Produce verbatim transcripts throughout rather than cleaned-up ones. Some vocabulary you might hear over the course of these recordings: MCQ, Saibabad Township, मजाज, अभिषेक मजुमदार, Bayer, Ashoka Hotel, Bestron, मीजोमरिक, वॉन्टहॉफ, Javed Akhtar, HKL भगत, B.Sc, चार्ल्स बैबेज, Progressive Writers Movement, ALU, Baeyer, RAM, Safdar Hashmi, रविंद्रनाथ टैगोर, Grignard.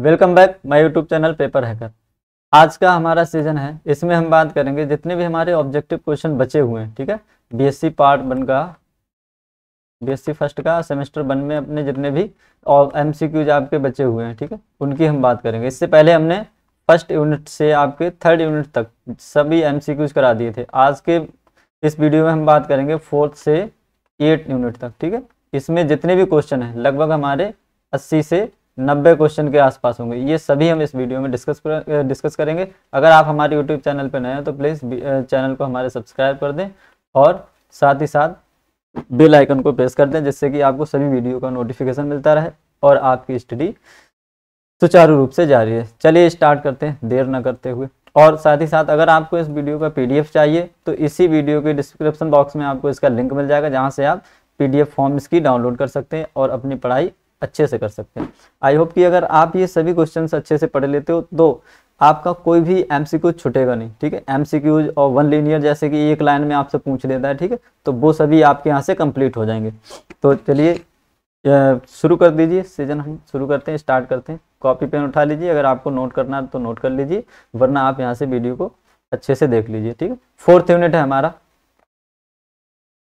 Welcome back my YouTube channel paper hacker. आज का हमारा सीजन है, इसमें हम बात करेंगे जितने भी हमारे ऑब्जेक्टिव क्वेश्चन बचे हुए हैं। ठीक है, बीएससी पार्ट वन का, बीएससी फर्स्ट का सेमेस्टर वन में अपने जितने भी और एमसीक्यूज आपके बचे हुए हैं, ठीक है, उनकी हम बात करेंगे। इससे पहले हमने फर्स्ट यूनिट से आपके थर्ड यूनिट तक सभी एमसीक्यूज करा दिए थे। आज के इस वीडियो में हम बात करेंगे फोर्थ से एट यूनिट तक। ठीक है, इसमें जितने भी क्वेश्चन हैं लगभग हमारे अस्सी से नब्बे क्वेश्चन के आसपास होंगे। ये सभी हम इस वीडियो में डिस्कस कर, डिस्कस करेंगे। अगर आप हमारे यूट्यूब चैनल पर नए हैं तो प्लीज़ चैनल को हमारे सब्सक्राइब कर दें और साथ ही साथ बेल आइकन को प्रेस कर दें, जिससे कि आपको सभी वीडियो का नोटिफिकेशन मिलता रहे और आपकी स्टडी सुचारू रूप से जारी है। चलिए स्टार्ट करते हैं देर न करते हुए। और साथ ही साथ अगर आपको इस वीडियो का पीडीएफ चाहिए तो इसी वीडियो के डिस्क्रिप्शन बॉक्स में आपको इसका लिंक मिल जाएगा, जहाँ से आप पीडीएफ फॉर्म इसकी डाउनलोड कर सकते हैं और अपनी पढ़ाई अच्छे से कर सकते हैं। आई होप कि अगर आप ये सभी क्वेश्चंस अच्छे से पढ़ लेते हो तो आपका कोई भी एमसीक्यू छूटेगा नहीं। ठीक है, एमसीक्यूज और वन लीनियर जैसे कि एक लाइन में आपसे पूछ लेता है, ठीक है, तो वो सभी आपके यहाँ से कंप्लीट हो जाएंगे। तो चलिए शुरू कर दीजिए, सीजन हम शुरू करते हैं, स्टार्ट करते हैं। कॉपी पेन उठा लीजिए, अगर आपको नोट करना है तो नोट कर लीजिए, वरना आप यहाँ से वीडियो को अच्छे से देख लीजिए। ठीक है, फोर्थ यूनिट है हमारा,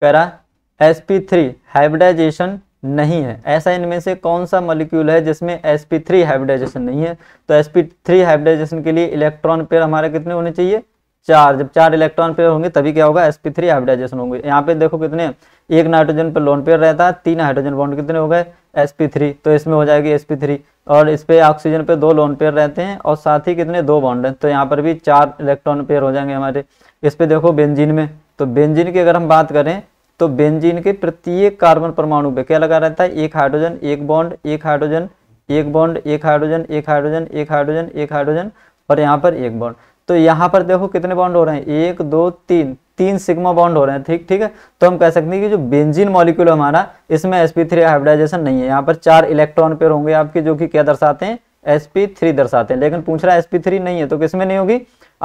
कह रहा है एस पी थ्री हाइब्रिडाइजेशन नहीं है। ऐसा इनमें से कौन सा मॉलिक्यूल है जिसमें एस पी थ्री हाइब्रिडाइजेशन नहीं है? तो एस पी थ्री हाइब्रिडाइजेशन के लिए इलेक्ट्रॉन पेयर हमारे कितने होने चाहिए? चार। जब चार इलेक्ट्रॉन पेयर होंगे तभी क्या होगा? एस पी थ्री हाइब्रिडाइजेशन होंगे। यहाँ पे देखो कितने, एक नाइट्रोजन पर लोन पेयर रहता है, तीन हाइड्रोजन बॉन्ड कितने हो गए? S P three. तो इसमें हो जाएगी एस पी थ्री, और इस पे ऑक्सीजन पे दो लोन पेयर रहते हैं और साथ ही कितने, दो बॉन्ड हैं, तो यहाँ पर भी चार इलेक्ट्रॉन पेयर हो जाएंगे हमारे। इस पे देखो बेंजीन में, तो बेंजीन की अगर हम बात करें तो बेंजीन के प्रत्येक कार्बन परमाणु पे क्या लगा रहता है? एक हाइड्रोजन, एक बॉन्ड, एक हाइड्रोजन, एक बॉन्ड, एक हाइड्रोजन, एक हाइड्रोजन, एक हाइड्रोजन, एक हाइड्रोजन, और यहाँ पर एक बॉन्ड। तो यहाँ पर देखो कितने बॉन्ड हो रहे हैं, एक दो तीन, तीन सिग्मा बॉन्ड हो रहे हैं। ठीक ठीक है, तो हम कह सकते हैं कि जो बेंजीन मॉलिक्यूल हमारा, इसमें एस पी थ्री हाइब्रिडाइजेशन नहीं है। यहाँ पर चार इलेक्ट्रॉन पेयर होंगे आपके, जो कि क्या दर्शाते हैं? एस पी थ्री दर्शाते हैं। लेकिन पूछ रहा है एस पी थ्री नहीं है तो किसमें नहीं होगी?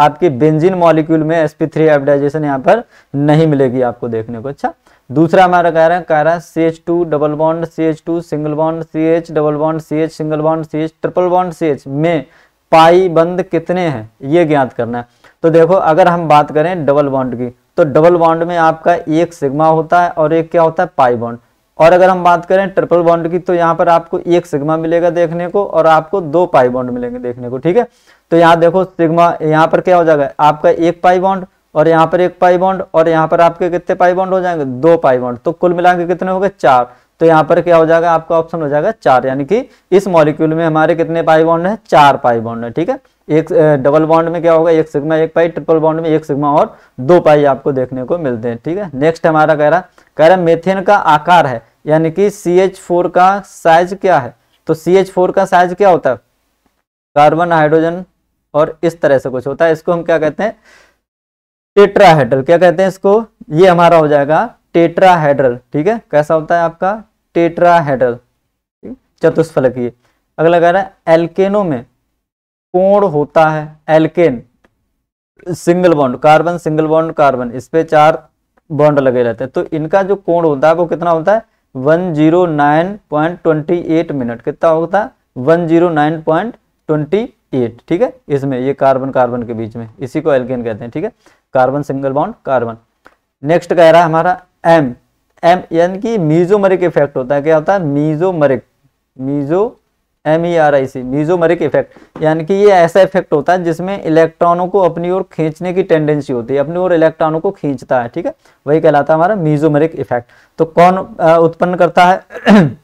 आपके बेंजीन मॉलिक्यूल में एस पी थ्री हाइब्रिडाइजेशन यहाँ पर नहीं मिलेगी आपको देखने को। अच्छा, दूसरा हमारा कह रहा है कह रहा है C H two double bond, C H two single bond, C H double bond, C H single bond, C H triple bond, C H में पाई बंद कितने हैं, ये ज्ञात करना है। तो देखो अगर हम बात करें डबल बॉन्ड की, तो डबल बॉन्ड में आपका एक सिग्मा होता है और एक क्या होता है? Pi bond. और अगर हम बात करें ट्रिपल बॉन्ड की, तो यहाँ पर आपको एक सिग्मा मिलेगा देखने को और आपको दो पाई बॉन्ड मिलेंगे देखने को। ठीक है, तो यहाँ देखो सिग्मा, यहाँ पर क्या हो जाएगा आपका? एक पाई बॉन्ड, और यहाँ पर एक पाई बॉन्ड, और यहाँ पर आपके कितने पाई बॉन्ड हो जाएंगे? दो पाई बॉन्ड। तो कुल मिला के कितने हो गए? चार। तो यहाँ पर क्या हो जाएगा आपका? ऑप्शन हो जाएगा चार, यानी कि इस मॉलिक्यूल में हमारे कितने पाई बॉन्ड है? चार पाई बॉन्ड है। ठीक है, एक डबल बॉन्ड में क्या होगा? एक सिग्मा, एक पाई, ट्रिपल बॉन्ड में एक सिग्मा और दो पाई आपको देखने को मिलते हैं। ठीक है, नेक्स्ट हमारा कह रहा कह रहा मेथेन का आकार है, यानी कि सी एच फोर का साइज क्या है? तो सी एच फोर का साइज क्या होता है? कार्बन, हाइड्रोजन और इस तरह से कुछ होता है। इसको हम क्या कहते हैं? टेट्राहेड्रल। क्या कहते हैं इसको? ये हमारा हो जाएगा टेट्राहेड्रल। ठीक है, कैसा होता है आपका? टेट्राहेड्रल, चतुष्फलकीय। अगला कह रहा है एल्केनों में कोण होता है। Alkane single bond, carbon single bond carbon, इस पे चार बॉन्ड लगे रहते हैं, तो इनका जो कोण होता है वो कितना होता है? One zero nine point two eight minute. कितना होता है? One zero nine point two eight. ठीक है, इसमें ये कार्बन कार्बन के बीच में, इसी को एल्केन कहते हैं। ठीक है, carbon single bond carbon. Next कह रहा है हमारा एम एम यानी कि मीजोमरिक इफेक्ट होता है। क्या होता है? मीजोमरिक, meso M E R I C, मीजोमरिक effect, यानी कि ये ऐसा इफेक्ट होता है जिसमें इलेक्ट्रॉनों को अपनी ओर खींचने की टेंडेंसी होती है, अपनी ओर इलेक्ट्रॉनों को खींचता है। ठीक है, वही कहलाता है हमारा मीजोमरिक इफेक्ट। तो कौन उत्पन्न करता है?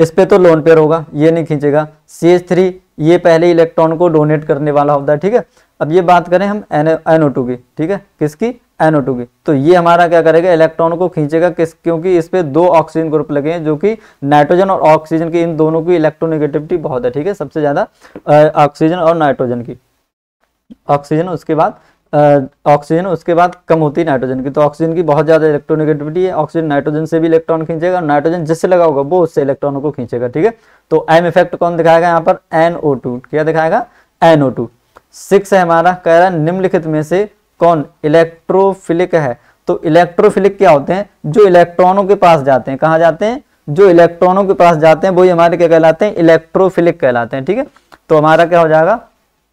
इस पे तो लोन पेयर होगा, ये नहीं खींचेगा। सी एच थ्री ये पहले इलेक्ट्रॉन को डोनेट करने वाला होता है। ठीक है, अब ये बात करें हम एन ओ टू की, ठीक है, किसकी? एन ओ टू की। तो ये हमारा क्या करेगा? इलेक्ट्रॉन को खींचेगा, किस? क्योंकि इस पे दो ऑक्सीजन ग्रुप लगे हैं, जो कि नाइट्रोजन और ऑक्सीजन की, इन दोनों की इलेक्ट्रोनेगेटिविटी बहुत है। ठीक है, सबसे ज्यादा ऑक्सीजन और नाइट्रोजन की, ऑक्सीजन उसके बाद ऑक्सीजन उसके बाद कम होती है नाइट्रोजन की, तो ऑक्सीजन की बहुत ज्यादा इलेक्ट्रोनेगेटिविटी है। ऑक्सीजन नाइट्रोजन से भी इलेक्ट्रॉन खींचेगा, नाइट्रोजन जिससे लगा होगा वो उससे इलेक्ट्रॉनों को खींचेगा। ठीक है, तो एम इफेक्ट कौन दिखाएगा यहाँ पर? N O two. क्या दिखाएगा? N O to. सिक्स है हमारा, कह रहा है निम्नलिखित में से कौन इलेक्ट्रोफिलिक है? तो इलेक्ट्रोफिलिक क्या होते हैं? जो इलेक्ट्रॉनों के पास जाते हैं। कहाँ जाते हैं? जो इलेक्ट्रॉनों के पास जाते हैं वही हमारे क्या कहलाते हैं, इलेक्ट्रोफिलिक कहलाते हैं। ठीक है, तो हमारा क्या हो जाएगा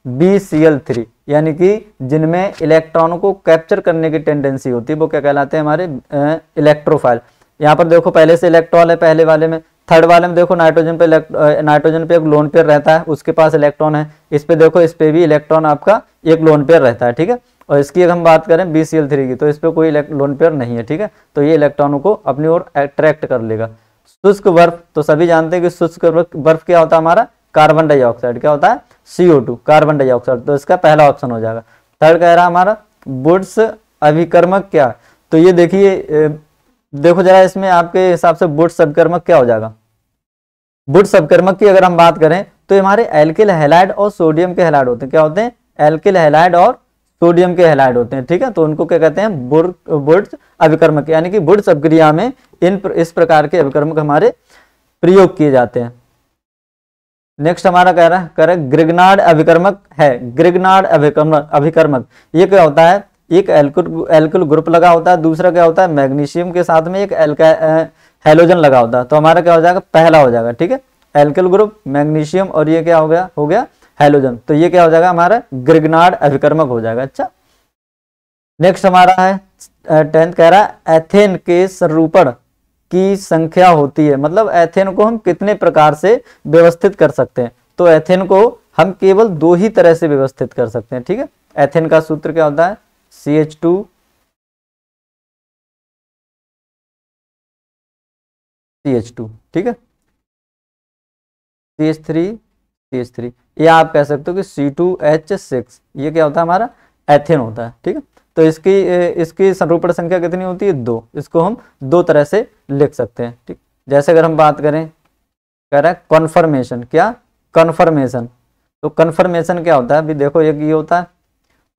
बी सी एल थ्री, यानी कि जिनमें इलेक्ट्रॉनों को कैप्चर करने की टेंडेंसी होती है वो क्या कहलाते हैं हमारे इलेक्ट्रोफाइल। यहाँ पर देखो पहले से इलेक्ट्रॉन है पहले वाले में, थर्ड वाले में देखो नाइट्रोजन पे नाइट्रोजन पे एक लोन पेयर रहता है, उसके पास इलेक्ट्रॉन है, इस पे देखो इस पे भी इलेक्ट्रॉन आपका एक लोन पेयर रहता है। ठीक है, और इसकी अगर हम बात करें बी सी एल थ्री की तो इस पे कोई लोन पेयर नहीं है। ठीक है, तो ये इलेक्ट्रॉनों को अपनी ओर अट्रैक्ट कर लेगा। शुष्क बर्फ तो सभी जानते हैं कि शुष्क बर्फ क्या होता है हमारा, कार्बन डाइऑक्साइड, क्या होता है C O two, carbon dioxide, तो इसका पहला ऑप्शन हो जाएगा। थर्ड कह रहा हमारा वुड्स अभिकर्मक क्या, तो ये देखिए देखो जरा इसमें आपके हिसाब से वुड्स अभिकर्मक क्या हो जाएगा। वुड्स अभिकर्मक की अगर हम बात करें तो ये हमारे एल्किल हैलाइड और सोडियम के हैलाइड होते हैं, क्या होते हैं एल्किल हैलाइड और सोडियम के हैलाइड होते हैं। ठीक है, तो उनको क्या कहते हैं वुड्स अभिकर्मक, यानी कि वुड्स अभिक्रिया में इन इस प्रकार के अभिकर्मक हमारे प्रयोग किए जाते हैं। नेक्स्ट हमारा कह रहा है कह रहा है ग्रिग्नार्ड अभिकर्मक है। ग्रिग्नार्ड अभिकर्मक अभिकर्मक ये क्या होता है, एक एल्किल एल्किल ग्रुप लगा होता है, दूसरा क्या होता है मैग्नीशियम के साथ में एक हैलोजन लगा होता है, तो हमारा क्या हो जाएगा पहला हो जाएगा। ठीक है, एल्किल ग्रुप, मैग्नीशियम और ये क्या हो गया हो गया हैलोजन, तो ये क्या हो जाएगा हमारा ग्रिग्नार्ड अभिकर्मक हो जाएगा। अच्छा, नेक्स्ट हमारा है टेंथ कह रहा है एथेन के संरूपण की संख्या होती है, मतलब एथेन को हम कितने प्रकार से व्यवस्थित कर सकते हैं। तो एथेन को हम केवल दो ही तरह से व्यवस्थित कर सकते हैं। ठीक है, एथेन का सूत्र क्या होता है C H two, C H two, ठीक है C H three, C H three, ये आप कह सकते हो कि सी टू एच सिक्स, ये क्या होता है हमारा एथेन होता है। ठीक है, तो इसकी इसकी संरूपण संख्या कितनी होती है दो, इसको हम दो तरह से लिख सकते हैं। ठीक, जैसे अगर हम बात करें कह रहा है कन्फर्मेशन, क्या कन्फर्मेशन, तो कन्फर्मेशन क्या होता है अभी देखो एक ये होता है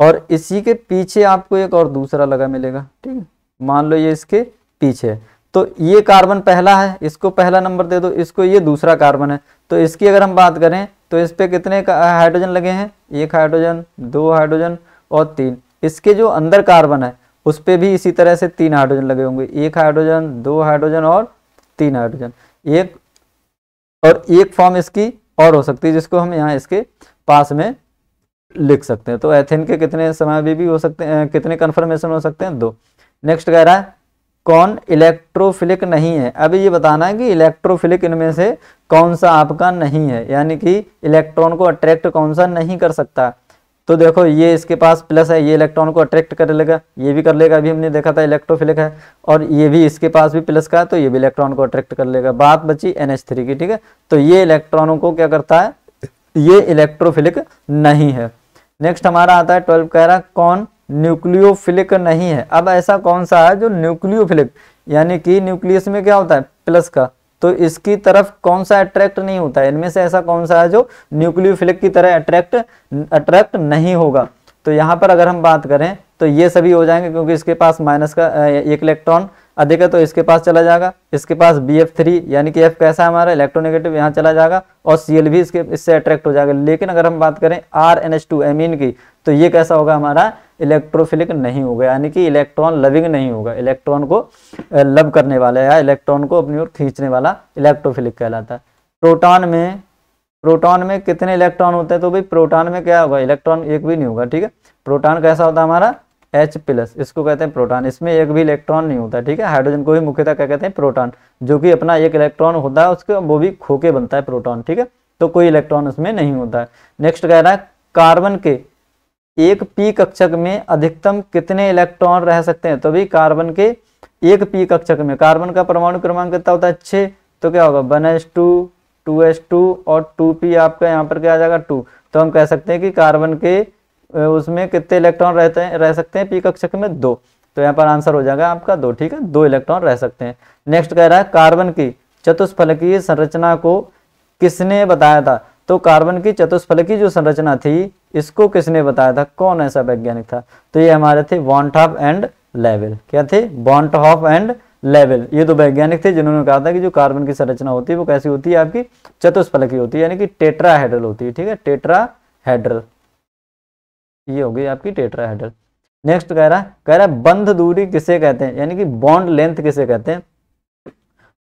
और इसी के पीछे आपको एक और दूसरा लगा मिलेगा। ठीक है, मान लो ये इसके पीछे, तो ये कार्बन पहला है, इसको पहला नंबर दे दो, इसको ये दूसरा कार्बन है, तो इसकी अगर हम बात करें तो इस पे कितने हाइड्रोजन लगे हैं, एक हाइड्रोजन, दो हाइड्रोजन और तीन, इसके जो अंदर कार्बन है उस पे भी इसी तरह से तीन हाइड्रोजन लगे होंगे, एक हाइड्रोजन, दो हाइड्रोजन और तीन हाइड्रोजन, एक और एक फॉर्म इसकी और हो सकती है जिसको हम यहाँ इसके पास में लिख सकते हैं। तो एथेन के कितने समय भी, भी हो सकते हैं, कितने कन्फर्मेशन हो सकते हैं दो। नेक्स्ट कह रहा है कौन इलेक्ट्रोफिलिक नहीं है, अभी ये बताना है कि इलेक्ट्रोफिलिक इनमें से कौन सा आपका नहीं है, यानी कि इलेक्ट्रॉन को अट्रैक्ट कौन सा नहीं कर सकता। तो देखो ये इसके पास प्लस है, ये इलेक्ट्रॉन को अट्रैक्ट कर लेगा, ये भी कर लेगा, अभी हमने देखा था इलेक्ट्रोफिलिक है, और ये भी इसके पास भी प्लस का है तो ये भी इलेक्ट्रॉन को अट्रैक्ट कर लेगा। बात बची एन एच थ्री की। ठीक है, तो ये इलेक्ट्रॉनों को क्या करता है, ये इलेक्ट्रोफिलिक नहीं है। नेक्स्ट हमारा आता है ट्वेल्व कह रहा है कौन न्यूक्लियोफिलिक नहीं है। अब ऐसा कौन सा है जो न्यूक्लियोफिलिक, यानी कि न्यूक्लियस में क्या होता है प्लस का, तो इसकी तरफ कौन सा अट्रैक्ट नहीं होता है, इनमें से ऐसा कौन सा है जो न्यूक्लियोफिलिक की तरह अट्रैक्ट अट्रैक्ट नहीं होगा। तो यहाँ पर अगर हम बात करें तो ये सभी हो जाएंगे, क्योंकि इसके पास माइनस का एक इलेक्ट्रॉन अधिक है तो इसके पास चला जाएगा, इसके पास बी एफ थ्री यानी कि एफ कैसा है हमारा इलेक्ट्रोनेगेटिव, यहाँ चला जाएगा, और सी एल भी इसके इससे अट्रैक्ट हो जाएगा। लेकिन अगर हम बात करें R N H two amine की तो ये कैसा होगा हमारा इलेक्ट्रोफिलिक नहीं होगा, यानी कि इलेक्ट्रॉन लविंग नहीं होगा, इलेक्ट्रॉन को लव करने वाला या इलेक्ट्रॉन को अपनी ओर खींचने वाला इलेक्ट्रोफिलिक कहलाता है। प्रोटॉन में प्रोटॉन में कितने इलेक्ट्रॉन होते हैं, तो भाई प्रोटॉन में क्या होगा इलेक्ट्रॉन एक भी नहीं होगा। ठीक है, प्रोटॉन कैसा होता है हमारा H प्लस, इसको कहते हैं प्रोटॉन, इसमें एक भी इलेक्ट्रॉन नहीं होता। ठीक है, हाइड्रोजन को ही मुख्यतः क्या कहते हैं प्रोटॉन, जो कि अपना एक इलेक्ट्रॉन होता है उसके वो भी खोके बनता है प्रोटॉन। ठीक है, तो कोई इलेक्ट्रॉन उसमें नहीं होता है। नेक्स्ट कह रहा है कार्बन के एक पी कक्षक में अधिकतम कितने इलेक्ट्रॉन रह सकते हैं, तो भी कार्बन के एक पी कक्षक में कार्बन का परमाणु क्रमांक कितना होता है छः, तो क्या होगा one H two, two H two और टू पी आपका यहाँ पर क्या आ जाएगा टू, तो हम कह सकते हैं कि कार्बन के उसमें कितने इलेक्ट्रॉन रहते हैं रह सकते हैं पी कक्षक में दो, तो यहाँ पर आंसर हो जाएगा आपका दो। ठीक है, दो इलेक्ट्रॉन रह सकते हैं। नेक्स्ट कह रहा है कार्बन की चतुष्फलकीय संरचना को किसने बताया था, तो कार्बन की चतुष्फलकीय जो संरचना थी इसको किसने बताया था, कौन ऐसा वैज्ञानिक था, तो ये हमारे थे वॉन्टहॉफ एंड लेवल। क्या थे वॉन्टहॉफ एंड लेवल, ये दो वैज्ञानिक थे जिन्होंने कहा था कि जो कार्बन की संरचना होती है वो कैसी होती है आपकी चतुष्फलकीय होती है, यानी कि टेट्राहेड्रल होती है। ठीक है, टेट्राहेड्रल, ये हो गई आपकी टेट्राहेड्रल। नेक्स्ट कह रहा है कह रहा है बंध दूरी किसे कहते हैं, यानी कि बॉन्ड लेंथ किसे कहते हैं,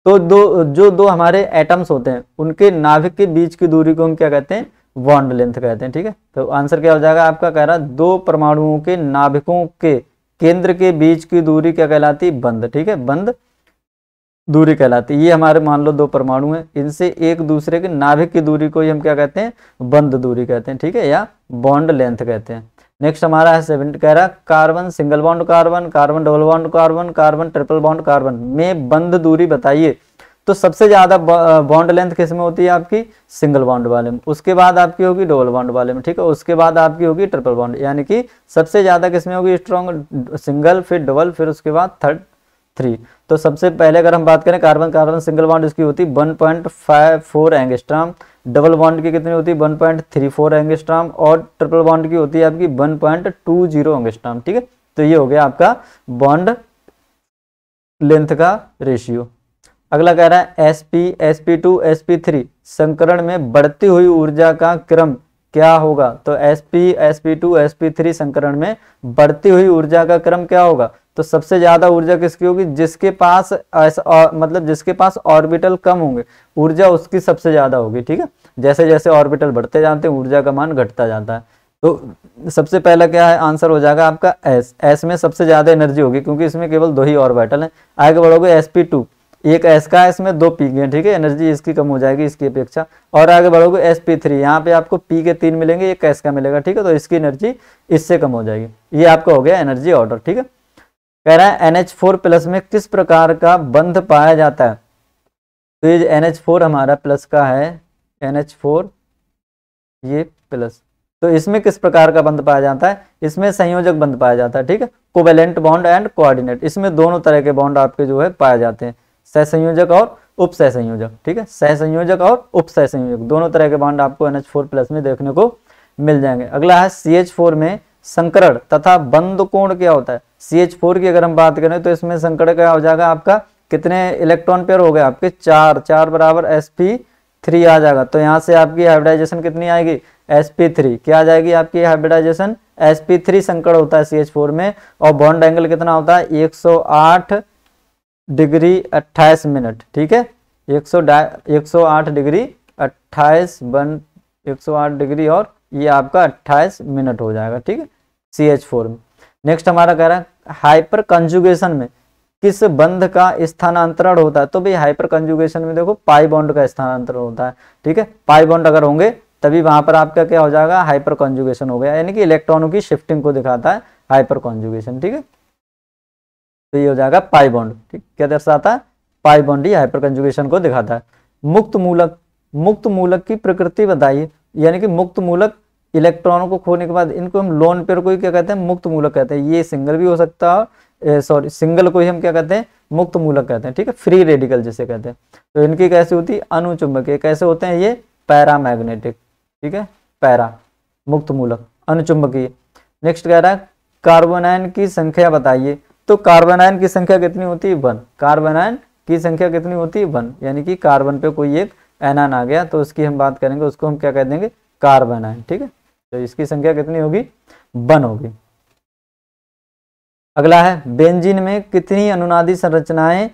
तो दो जो दो हमारे एटम्स होते हैं उनके नाभिक के बीच की दूरी को हम क्या कहते हैं, बॉन्ड लेंथ कहते हैं। ठीक है, तो आंसर क्या हो जाएगा आपका, कह रहा दो परमाणुओं के नाभिकों के केंद्र के बीच की दूरी क्या कहलाती है, बंद। ठीक है, बंद दूरी कहलाती है। ये हमारे मान लो दो परमाणु हैं, इनसे एक दूसरे के नाभिक की दूरी को ही हम क्या कहते हैं, बंद दूरी कहते हैं। ठीक है, या बॉन्ड लेंथ कहते हैं। नेक्स्ट हमारा है सेवन, कह रहा carbon single bond carbon, carbon double bond carbon, carbon triple bond carbon में बंद दूरी बताइए। तो सबसे ज्यादा बॉन्ड लेंथ किस में होती है आपकी, सिंगल बॉन्ड वाले में, उसके बाद आपकी होगी डबल बॉन्ड वाले में। ठीक है, उसके बाद आपकी होगी ट्रिपल बॉन्ड, यानी कि सबसे ज्यादा किस में होगी स्ट्रॉन्ग, सिंगल फिर डबल फिर उसके बाद थर्ड थ्री। तो सबसे पहले अगर हम बात करें कार्बन कार्बन सिंगल बॉन्ड इसकी होती है one point five four angstrom, double bond की कितनी होती है one point three four angstrom और ट्रिपल बॉन्ड की होती है आपकी one point two zero angstrom. ठीक है, तो ये हो गया आपका बॉन्ड लेंथ का रेशियो। अगला कह रहा है sp, sp two, sp three संकरण में बढ़ती हुई ऊर्जा का क्रम क्या होगा। तो sp, sp two, sp three संकरण में बढ़ती हुई ऊर्जा का क्रम क्या होगा, तो सबसे ज्यादा ऊर्जा किसकी होगी, जिसके पास आ, मतलब जिसके पास ऑर्बिटल कम होंगे ऊर्जा उसकी सबसे ज्यादा होगी। ठीक है, जैसे जैसे ऑर्बिटल बढ़ते जाते हैं ऊर्जा का मान घटता जाता है। तो सबसे पहला क्या है आंसर हो जाएगा आपका एस, एस में सबसे ज्यादा एनर्जी होगी क्योंकि इसमें केवल दो ही ऑर्बिटल हैं। आगे बढ़ोगे एस पी टू, एक एस का है इसमें दो पी के। ठीक है, एनर्जी इसकी कम हो जाएगी इसकी अपेक्षा। और आगे बढ़ोगे एस पी थ्री, यहाँ पे आपको पी के तीन मिलेंगे एक एस का मिलेगा। ठीक है, तो इसकी एनर्जी इससे कम हो जाएगी। ये आपका हो गया एनर्जी ऑर्डर। ठीक है, कह रहा है एन एच फोर प्लस में किस प्रकार का बंध पाया जाता है। तो ये एन एच फोर हमारा प्लस का है, एन एच फोर ये प्लस, तो इसमें किस प्रकार का बंध पाया जाता है, इसमें संयोजक बंध पाया जाता है। ठीक है, कोवेलेंट बॉन्ड एंड कोऑर्डिनेट, इसमें दोनों तरह के बॉन्ड आपके जो है पाए जाते हैं, सहसंयोजक और उपसहसंयोजक। ठीक है, सहसंयोजक और उपसहसंयोजक दोनों तरह के बॉन्ड आपको एन एच फोर प्लस में देखने को मिल जाएंगे। अगला है सी एच फोर में संकरण तथा बंध कोण क्या होता है। सी एच फोर की अगर हम बात करें तो इसमें संकरण क्या हो जाएगा आपका, कितने इलेक्ट्रॉन पेयर हो गए आपके चार, चार बराबर एस पी थ्री आ जाएगा। तो यहाँ से आपकी हाइब्रिडाइजेशन कितनी आएगी एस पी थ्री, क्या आ जाएगी आपकी हाइब्रिडाइजेशन एस पी थ्री संकरण होता है सी एच फोर में। और बॉन्ड एंगल कितना होता है एक सौ आठ डिग्री अट्ठाईस मिनट। ठीक है, एक सौ आठ डिग्री अट्ठाईस वन एक सौ आठ डिग्री और ये आपका अट्ठाईस मिनट हो जाएगा। ठीक है, सी एच फोर में। नेक्स्ट हमारा कह रहा है हाइपर कंजुगेशन में किस बंध का स्थानांतरण होता है। तो भाई हाइपर कंजुगेशन में देखो पाई बॉन्ड का स्थानांतरण होता है। ठीक है, पाई बॉन्ड अगर होंगे तभी वहां पर आपका क्या हो जाएगा हाइपर कंजुगेशन हो गया, यानी कि इलेक्ट्रॉनों की शिफ्टिंग को दिखाता है हाइपर कंजुगेशन। ठीक है, तो ये हो जाएगा पाई बॉन्ड। ठीक, क्या दर्शाता है पाई बॉन्ड, ही हाइपर कंजुगेशन को दिखाता है। मुक्त मूलक, मुक्त मूलक की प्रकृति बताइए, यानी कि मुक्त मूलक इलेक्ट्रॉनों को खोने के बाद इनको हम लोन पेयर को ही क्या कहते हैं मुक्त मूलक कहते हैं। ये सिंगल भी हो सकता है, सॉरी सिंगल को ही हम क्या कहते हैं मुक्त मूलक कहते हैं। ठीक है, फ्री रेडिकल जिसे कहते हैं। तो इनकी कैसे होती है अनुचुंबकीय, कैसे होते हैं ये पैरामैग्नेटिक। ठीक है, पैरा मुक्त मूलक अनुचुंबकीय। नेक्स्ट कह रहा है कार्बोनायन की संख्या बताइए। तो कार्बोनायन की संख्या कितनी होती है वन, कार्बोनायन की संख्या कितनी होती है वन, यानी कि कार्बन पे कोई एक एनान आ गया तो उसकी हम बात करेंगे, उसको हम क्या कह देंगे कार्बन आयन। ठीक है, तो इसकी संख्या कितनी होगी वन होगी। अगला है बेंजीन में कितनी अनुनादी संरचनाएं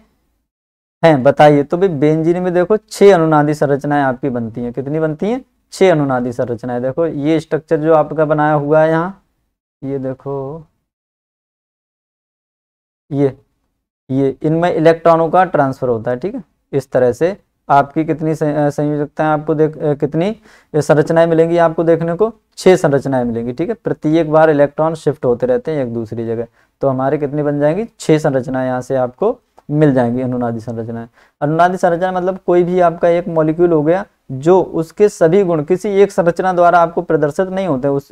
हैं बताइए। तो भाई बेंजीन में देखो छह अनुनादी संरचनाएं आपकी बनती हैं, कितनी बनती हैं छह अनुनादी संरचनाएं। देखो ये स्ट्रक्चर जो आपका बनाया हुआ है यहाँ, ये देखो ये ये इनमें इलेक्ट्रॉनों का ट्रांसफर होता है। ठीक है, इस तरह से आपकी कितनी संयोजकताएं आपको देख कितनी संरचनाएं मिलेंगी आपको देखने को छह संरचनाएं मिलेंगी। ठीक है, प्रत्येक बार इलेक्ट्रॉन शिफ्ट होते रहते हैं एक दूसरी जगह, तो हमारे कितनी बन जाएंगी छह संरचनाएं यहाँ से आपको मिल जाएंगी अनुनादी संरचनाएं। अनुनादी संरचना मतलब कोई भी आपका एक मॉलिक्यूल हो गया जो उसके सभी गुण किसी एक संरचना द्वारा आपको प्रदर्शित नहीं होते उस,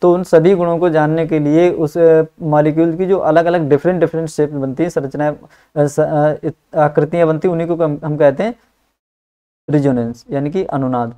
तो उन सभी गुणों को जानने के लिए उस मॉलिक्यूल की जो अलग अलग डिफरेंट डिफरेंट शेप बनती है संरचनाएं आकृतियां बनती उन्हीं को हम कहते हैं रिजोनेंस, यानी कि अनुनाद।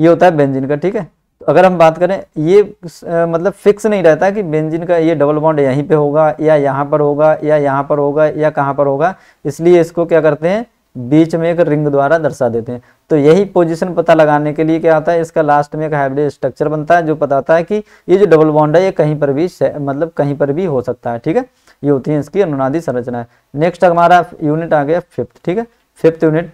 ये होता है बेंजीन का। ठीक है, तो अगर हम बात करें ये आ, मतलब फिक्स नहीं रहता कि बेंजीन का ये डबल बॉन्ड यहीं पे होगा या यहाँ पर होगा या यहाँ पर होगा या कहाँ पर होगा, इसलिए इसको क्या करते हैं बीच में एक रिंग द्वारा दर्शा देते हैं। तो यही पोजीशन पता लगाने के लिए क्या होता है इसका लास्ट में एक हाइब्रिड स्ट्रक्चर बनता है जो बताता है कि ये जो डबल बॉन्ड है ये कहीं पर भी मतलब कहीं पर भी हो सकता है। ठीक है, ये होती है इसकी अनुनादी संरचना। नेक्स्ट हमारा यूनिट आ गया फिफ्थ। ठीक है, फिफ्थ यूनिट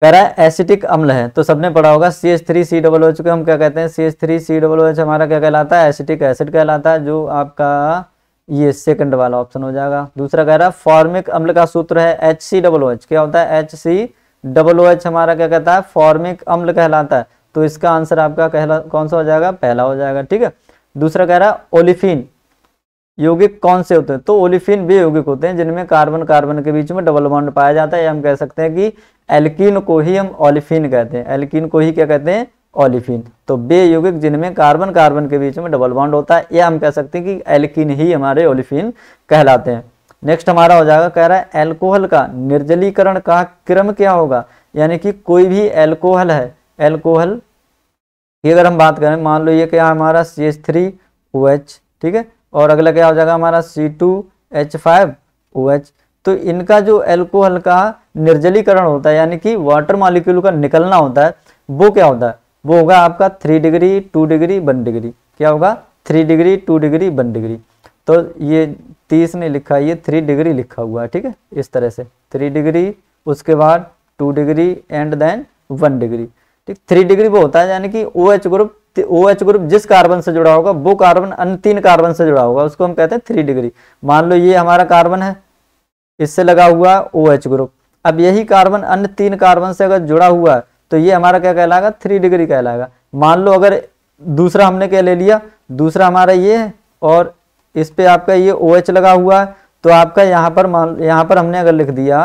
पैरा एसिटिक अम्ल है, तो सबने पढ़ा होगा C H three C double H को हम क्या कहते हैं, C H three C double H हमारा क्या कहलाता है, एसिटिक एसिड कहलाता है, जो आपका ये सेकंड वाला ऑप्शन हो जाएगा। दूसरा कह रहा है फॉर्मिक अम्ल का सूत्र है एच सी डबल एच, क्या होता है एच सी डबल एच हमारा क्या कहता है फॉर्मिक अम्ल कहलाता है, तो इसका आंसर आपका कहला कौन सा हो जाएगा, पहला हो जाएगा। ठीक है, दूसरा कह रहा है ओलिफिन यौगिक कौन से होते हैं, तो ओलिफिन भी यौगिक होते हैं जिनमें कार्बन कार्बन के बीच में डबल बॉन्ड पाया जाता है, या हम कह सकते हैं कि एल्कीन को ही हम ओलिफिन कहते हैं, एल्कीन को ही क्या कहते हैं ओलिफिन। तो बे यौगिक जिनमें कार्बन कार्बन के बीच में डबल बॉन्ड होता है, या हम कह सकते हैं कि एल्कीन ही हमारे ओलिफिन कहलाते हैं। नेक्स्ट हमारा हो जाएगा, कह रहा है एल्कोहल का निर्जलीकरण का क्रम क्या होगा, यानी कि कोई भी एल्कोहल है, एल्कोहल की अगर हम बात करें, मान लो ये क्या हमारा C H three O H, ठीक है, और अगला क्या हो जाएगा हमारा C two H five O H, तो इनका जो एल्कोहल का निर्जलीकरण होता है यानी कि वाटर मॉलिक्यूल का निकलना होता है, वो क्या होता है, वो होगा आपका three degree two degree one degree, क्या होगा three degree two degree one degree, तो ये तीस ने लिखा, ये थ्री डिग्री लिखा हुआ है, ठीक है, इस तरह से थ्री डिग्री उसके बाद two degree and then one degree ठीक। थ्री डिग्री वो होता है यानी कि O H group O H group जिस कार्बन से जुड़ा होगा वो कार्बन अन्य तीन कार्बन से जुड़ा होगा, उसको हम कहते हैं थ्री डिग्री। मान लो ये हमारा कार्बन है, इससे लगा हुआ ओ एच ग्रुप, अब यही कार्बन अन्य तीन कार्बन से अगर जुड़ा हुआ है तो ये हमारा क्या कहलाएगा, थ्री डिग्री कहलाएगा। मान लो अगर दूसरा हमने क्या ले लिया, दूसरा हमारा ये है और इस पे आपका ये ओ एच लगा हुआ है, तो आपका यहाँ पर मान यहाँ पर हमने अगर लिख दिया,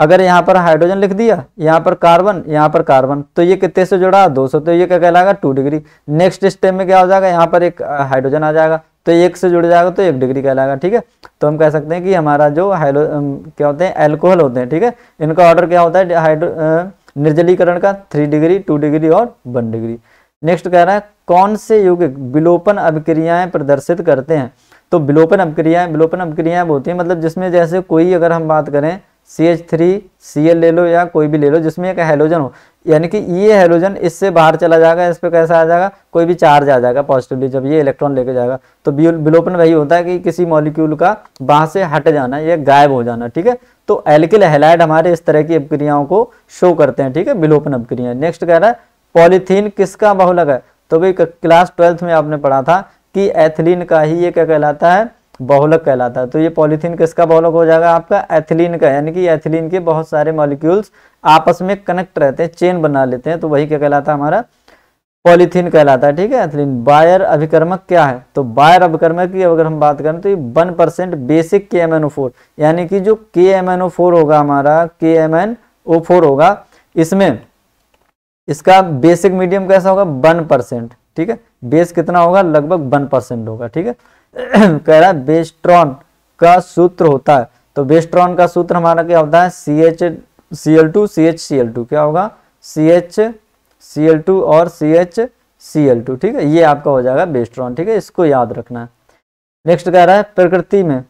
अगर यहाँ पर हाइड्रोजन लिख दिया, यहाँ पर कार्बन, यहाँ पर कार्बन, तो ये कितने से जुड़ा, दो सौ, तो ये क्या कहलाएगा टू डिग्री। नेक्स्ट स्टेप में क्या हो जाएगा, यहाँ पर एक हाइड्रोजन आ जाएगा तो एक से जुड़ जाएगा तो एक डिग्री कहलाएगा। ठीक है, तो हम कह सकते हैं कि हमारा जो हाइड्रो क्या होते हैं एल्कोहल होते हैं, ठीक है, इनका ऑर्डर क्या होता है हाइड्रो निर्जलीकरण का, थ्री डिग्री टू डिग्री और वन डिग्री। नेक्स्ट कह रहा है कौन से यौगिक विलोपन अभिक्रियाएं प्रदर्शित करते हैं, तो विलोपन अभिक्रियाएं विलोपन अभिक्रियाएं होती हैं मतलब जिसमें जैसे कोई अगर हम बात करें C H three C L ले लो या कोई भी ले लो जिसमें एक हैलोजन हो, यानी कि ये हैलोजन इससे बाहर चला जाएगा, इस पर कैसा आ जाएगा कोई भी चार्ज आ जाएगा पॉजिटिवली, जब ये इलेक्ट्रॉन लेके जाएगा तो विलोपन वही होता है कि किसी मॉलिक्यूल का वहां से हट जाना या गायब हो जाना। ठीक है, तो एल्किल हैलाइड हमारे इस तरह की अभिक्रियाओं को शो करते हैं, ठीक है, विलोपन अभिक्रिया। नेक्स्ट कह रहा है पॉलीथीन किसका बहुलक है, तो भाई क्लास ट्वेल्थ में आपने पढ़ा था कि एथिलीन का ही ये क्या कहलाता है, बहुलक कहलाता है, तो ये पॉलीथीन किसका बहुलक हो जाएगा आपका एथिलीन का, यानी कि एथिलीन के बहुत सारे मॉलिक्यूल्स आपस में कनेक्ट रहते हैं, चेन बना लेते हैं, तो वही क्या कहलाता है हमारा पॉलीथीन कहलाता है। ठीक है, एथिलीन। बायर अभिकर्मक क्या है, तो बायर अभिकर्मक की अगर हम बात करें तो ये one percent basic K M N O four, यानी कि जो के एम एन ओ फोर होगा हमारा के एम एन ओ फोर होगा, इसमें इसका बेसिक मीडियम कैसा होगा वन परसेंट, ठीक है, बेस कितना होगा लगभग वन परसेंट होगा। ठीक है, कह रहा है बेस्ट्रॉन का सूत्र होता है, तो बेस्ट्रॉन का सूत्र हमारा क्या होता है C H C L two C H C L two, क्या होगा C H C L two और C H C L two, ठीक है, ये आपका हो जाएगा बेस्ट्रॉन। ठीक है, इसको याद रखना है। नेक्स्ट कह रहा है प्रकृति में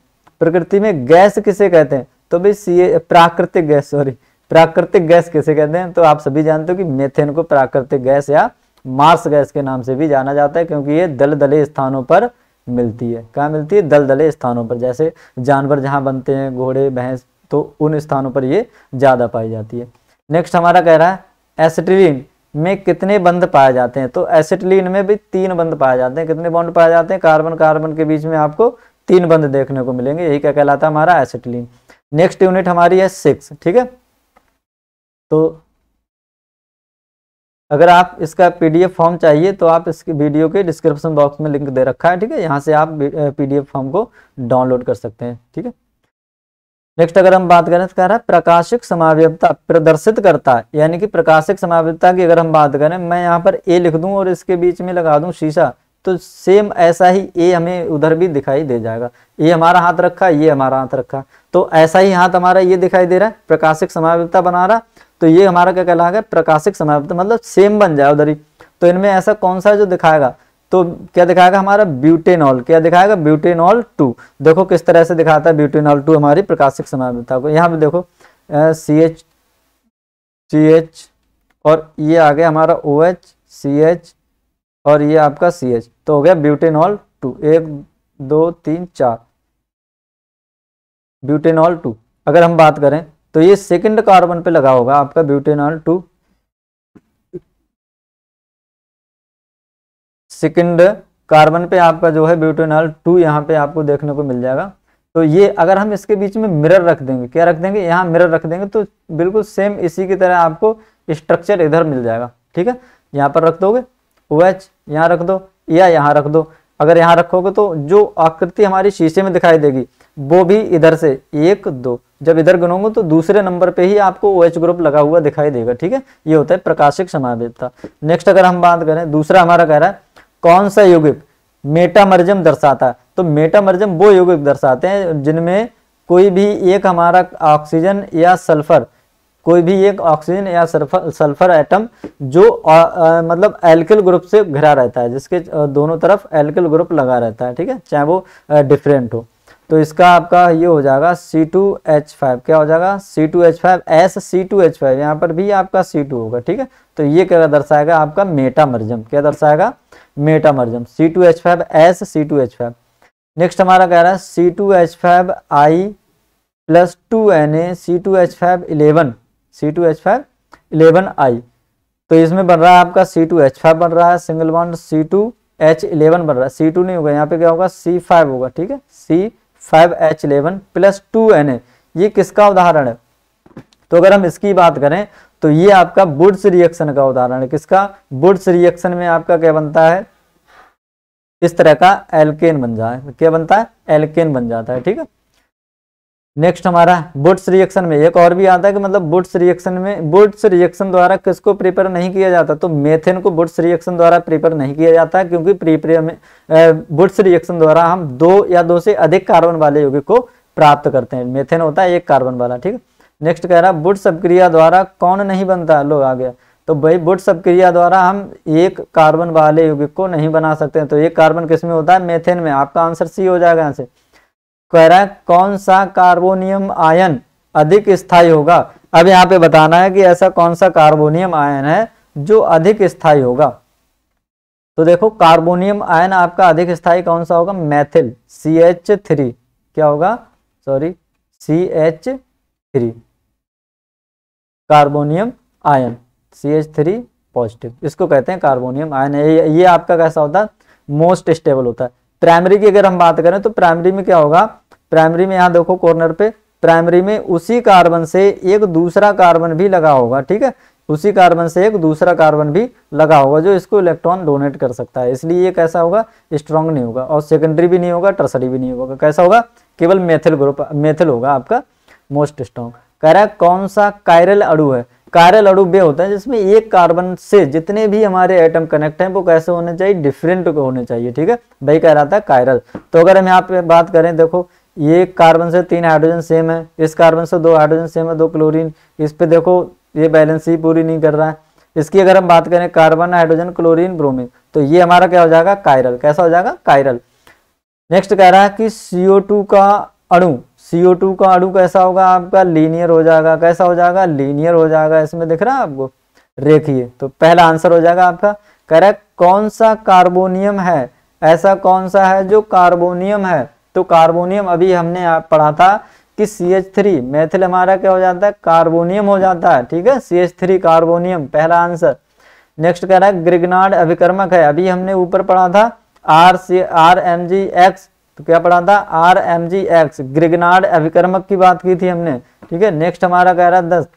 प्रकृति में गैस किसे कहते हैं, तो भाई सी प्राकृतिक गैस सॉरी प्राकृतिक गैस किसे कहते हैं, तो आप सभी जानते हो कि मीथेन को प्राकृतिक गैस या मार्स गैस के नाम से भी जाना जाता है, क्योंकि ये दलदले स्थानों पर मिलती है। कहाँ मिलती है, दलदले स्थानों पर, जैसे जानवर जहाँ बनते हैं घोड़े भैंस, तो उन स्थानों पर ये ज़्यादा पाई जाती है। नेक्स्ट हमारा कह रहा है एसिटिलीन में कितने बंध पाए जाते हैं, तो एसिटिलीन में भी तीन बंध पाए जाते हैं। कितने बॉन्ड पाए जाते हैं, कार्बन कार्बन के बीच में आपको तीन बंध देखने को मिलेंगे, यही क्या कहलाता है हमारा एसिटिलीन। नेक्स्ट यूनिट हमारी है सिक्स, ठीक है, तो अगर आप इसका पीडीएफ फॉर्म चाहिए तो आप इसकी वीडियो के डिस्क्रिप्शन बॉक्स में लिंक दे रखा है, ठीक है, यहाँ से आप पीडीएफ फॉर्म को डाउनलोड कर सकते हैं। ठीक है, नेक्स्ट अगर हम बात करें तो कह रहा है प्रकाशिक समावयवता प्रदर्शित करता है, यानी कि प्रकाशिक समावयवता की अगर हम बात करें, मैं यहाँ पर ए लिख दूँ और इसके बीच में लगा दूँ शीशा, तो सेम ऐसा ही ए हमें उधर भी दिखाई दे जाएगा। ये हमारा हाथ रखा, ये हमारा हाथ रखा, तो ऐसा ही हाथ हमारा ये दिखाई दे रहा है, प्रकाशिक समावयवता बना रहा, तो ये हमारा क्या कहलाएगा प्रकाशिक समावयवता, मतलब सेम बन जाए उधर ही। तो इनमें ऐसा कौन सा जो दिखाएगा, तो क्या दिखाएगा हमारा ब्यूटेनॉल, क्या दिखाएगा ब्यूटेनॉल टू। देखो किस तरह से दिखाता है ब्यूटेनॉल टू हमारी प्रकाशिक समावयवता को। यहाँ पे देखो सी एच सी एच और ये आ गया हमारा ओ एच सी एच और ये आपका सी एच, तो हो गया ब्यूटेनॉल टू, एक दो तीन चार ब्यूटेनॉल टू। अगर हम बात करें तो ये सेकंड कार्बन पे लगा होगा आपका ब्यूटेनॉल टू, सेकंड कार्बन पे आपका जो है ब्यूटेनॉल टू यहाँ पे आपको देखने को मिल जाएगा। तो ये अगर हम इसके बीच में मिरर रख देंगे, क्या रख देंगे, यहाँ मिरर रख देंगे, तो बिल्कुल सेम इसी की तरह आपको स्ट्रक्चर इधर मिल जाएगा। ठीक है, यहाँ पर रख दोगे OH, यहाँ रख दो या यहाँ रख दो, अगर यहाँ रखोगे तो जो आकृति हमारी शीशे में दिखाई देगी वो भी इधर से एक दो, जब इधर गिनोगे तो दूसरे नंबर पे ही आपको OH ग्रुप लगा हुआ दिखाई देगा। ठीक है, ये होता है प्रकाशिक समावेदता। नेक्स्ट अगर हम बात करें, दूसरा हमारा कह रहा है कौन सा यौगिक मेटामर्जम दर्शाता है, तो मेटामर्जम वो यौगिक दर्शाते हैं जिनमें कोई भी एक हमारा ऑक्सीजन या सल्फर, कोई भी एक ऑक्सीजन या सल्फर सल्फर एटम जो आ, आ, मतलब एल्किल ग्रुप से घिरा रहता है, जिसके दोनों तरफ एल्किल ग्रुप लगा रहता है। ठीक है, चाहे वो डिफरेंट हो। तो इसका आपका ये हो जाएगा सी टू एच फाइव, क्या हो जाएगा C two H five S, C two H five यहाँ पर भी आपका सी टू होगा। ठीक है, तो ये क्या दर्शाएगा आपका मेटामर्जम, क्या दर्शाएगा metamerism C two H five S, C two H five. Next हमारा कह रहा है C two H five I plus two N A, C two H five eleven, C two H five eleven I, तो इसमें बन रहा है आपका सी टू एच फाइव बन रहा है single bond, C two H eleven बन रहा है, सी टू नहीं होगा यहाँ पे, क्या होगा सी फाइव होगा। ठीक है, C five H eleven plus two N A, ये किसका उदाहरण है, तो अगर हम इसकी बात करें तो ये आपका वुड्स रिएक्शन का उदाहरण है। किसका, वुड्स रिएक्शन में आपका क्या बनता है, इस तरह का एल्केन बन जाए, क्या बनता है एल्केन बन जाता है। ठीक है, नेक्स्ट हमारा वुड्स रिएक्शन में एक और भी आता है कि मतलब वुड्स रिएक्शन में, वुड्स रिएक्शन द्वारा किसको प्रिपेयर नहीं किया जाता, तो मेथेन को वुड्स रिएक्शन द्वारा प्रिपेयर नहीं किया जाता है, क्योंकि प्रिपेयर में वुड्स रिएक्शन द्वारा हम दो या दो से अधिक कार्बन वाले यौगिक को प्राप्त करते हैं, मेथेन होता है एक कार्बन वाला। ठीक है, नेक्स्ट कह रहा है वुड्स अपक्रिया द्वारा कौन नहीं बनता, लो आ गया, तो भाई वुड्स अपक्रिया द्वारा हम एक कार्बन वाले यौगिक को नहीं बना सकते हैं, तो एक कार्बन किसमें होता है मेथेन में, आपका आंसर सी हो जाएगा। यहाँ से कह रहा है कौन सा कार्बोनियम आयन अधिक स्थायी होगा, अब यहाँ पे बताना है कि ऐसा कौन सा कार्बोनियम आयन है जो अधिक स्थायी होगा, तो देखो कार्बोनियम आयन आपका अधिक स्थायी कौन सा होगा, मैथिल सी एच थ्री, क्या होगा sorry C H three, carbonium ion C H three positive, इसको कहते हैं कार्बोनियम आयन। ये, ये आपका कैसा होता है, मोस्ट स्टेबल होता है। प्राइमरी की अगर हम बात करें तो प्राइमरी में क्या होगा, प्राइमरी में यहाँ देखो कॉर्नर पे, प्राइमरी में उसी कार्बन से एक दूसरा कार्बन भी लगा होगा। ठीक है, उसी कार्बन से एक दूसरा कार्बन भी लगा होगा जो इसको इलेक्ट्रॉन डोनेट कर सकता है, इसलिए ये कैसा होगा स्ट्रांग नहीं होगा, और सेकेंडरी भी नहीं होगा, टर्सरी भी नहीं होगा, कैसा होगा केवल मेथिल ग्रुप, मेथिल होगा आपका मोस्ट स्ट्रांग। कह रहा है कौन सा कायरल अणु है, कायरल अणु वे होता है जिसमें एक कार्बन से जितने भी हमारे एटम कनेक्ट हैं वो कैसे होने चाहिए, डिफरेंट होने चाहिए। ठीक है, वही कह रहा था कायरल। तो अगर हम यहाँ पे बात करें, देखो ये कार्बन से तीन हाइड्रोजन सेम है, इस कार्बन से दो हाइड्रोजन सेम है, दो क्लोरीन, इस पे देखो ये बैलेंस ही पूरी नहीं कर रहा है। इसकी अगर हम बात करें कार्बन हाइड्रोजन क्लोरीन ब्रोमीन, तो ये हमारा क्या हो जाएगा कायरल, कैसा हो जाएगा कायरल। नेक्स्ट कह रहा है कि सी ओ टू का अणु, सी ओ टू का अणु कैसा होगा आपका लीनियर हो जाएगा, कैसा हो जाएगा लीनियर हो जाएगा, इसमें दिख रहा है आपको रेखीय, तो पहला आंसर हो जाएगा आपका। कह रहा है कौन सा कार्बोनियम है, ऐसा कौन सा है जो कार्बोनियम है, तो कार्बोनियम अभी हमने पढ़ा था कि सी एच थ्री मेथिल हमारा क्या हो जाता है कार्बोनियम हो जाता है। ठीक है, सी एच थ्री कार्बोनियम पहला आंसर। नेक्स्ट कह रहा है ग्रिग्नार्ड अभिकर्मक है, अभी हमने ऊपर पढ़ा था R C R M G X, तो क्या पढ़ा था R M G X, Grignard अभिकर्मक की बात की थी हमने। ठीक है, नेक्स्ट हमारा कह रहा है दस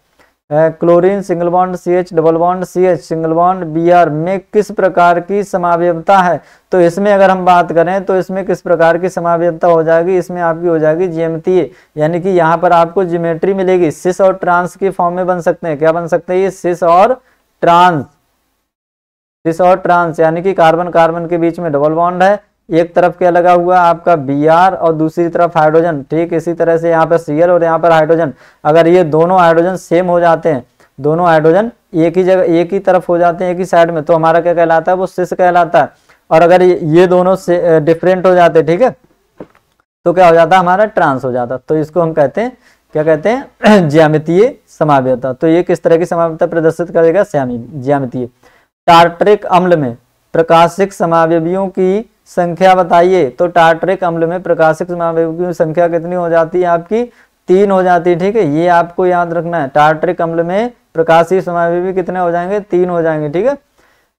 chlorine single bond C H double bond C H single bond B R में किस प्रकार की समावयवता है, तो इसमें अगर हम बात करें तो इसमें किस प्रकार की समावयवता हो जाएगी, इसमें आपकी हो जाएगी ज्यामितीय, यानी कि यहाँ पर आपको ज्योमेट्री मिलेगी, सिस और ट्रांस के फॉर्म में बन सकते हैं, क्या बन सकते हैं ये सिस और ट्रांस, सिस और ट्रांस, यानी कि कार्बन कार्बन के बीच में डबल बॉन्ड है, एक तरफ क्या लगा हुआ आपका बी आर और दूसरी तरफ हाइड्रोजन। ठीक, इसी तरह से यहाँ पर सी एल और यहाँ पर हाइड्रोजन, अगर ये दोनों हाइड्रोजन सेम हो जाते हैं, दोनों हाइड्रोजन एक ही जगह एक ही तरफ हो जाते हैं एक ही साइड में, तो हमारा क्या कहलाता है वो सिस कहलाता है, और अगर ये दोनों से डिफरेंट हो जाते ठीक है तो क्या हो जाता है हमारा ट्रांस हो जाता, तो इसको हम कहते हैं क्या कहते हैं ज्यामितीय समावयवता। तो ये किस तरह की समावयवता प्रदर्शित करेगा ज्यामितीय। टार्टरिक अम्ल में प्रकाशिक समावयवियों की संख्या बताइए, तो टार्टरिक अम्ल में प्रकाशिक समावयवियों की संख्या कितनी हो जाती है आपकी तीन हो जाती है। ठीक है, ये आपको याद रखना है। टार्टरिक अम्ल में प्रकाशीय समावेश भी कितने हो जाएंगे? तीन हो जाएंगे। ठीक है,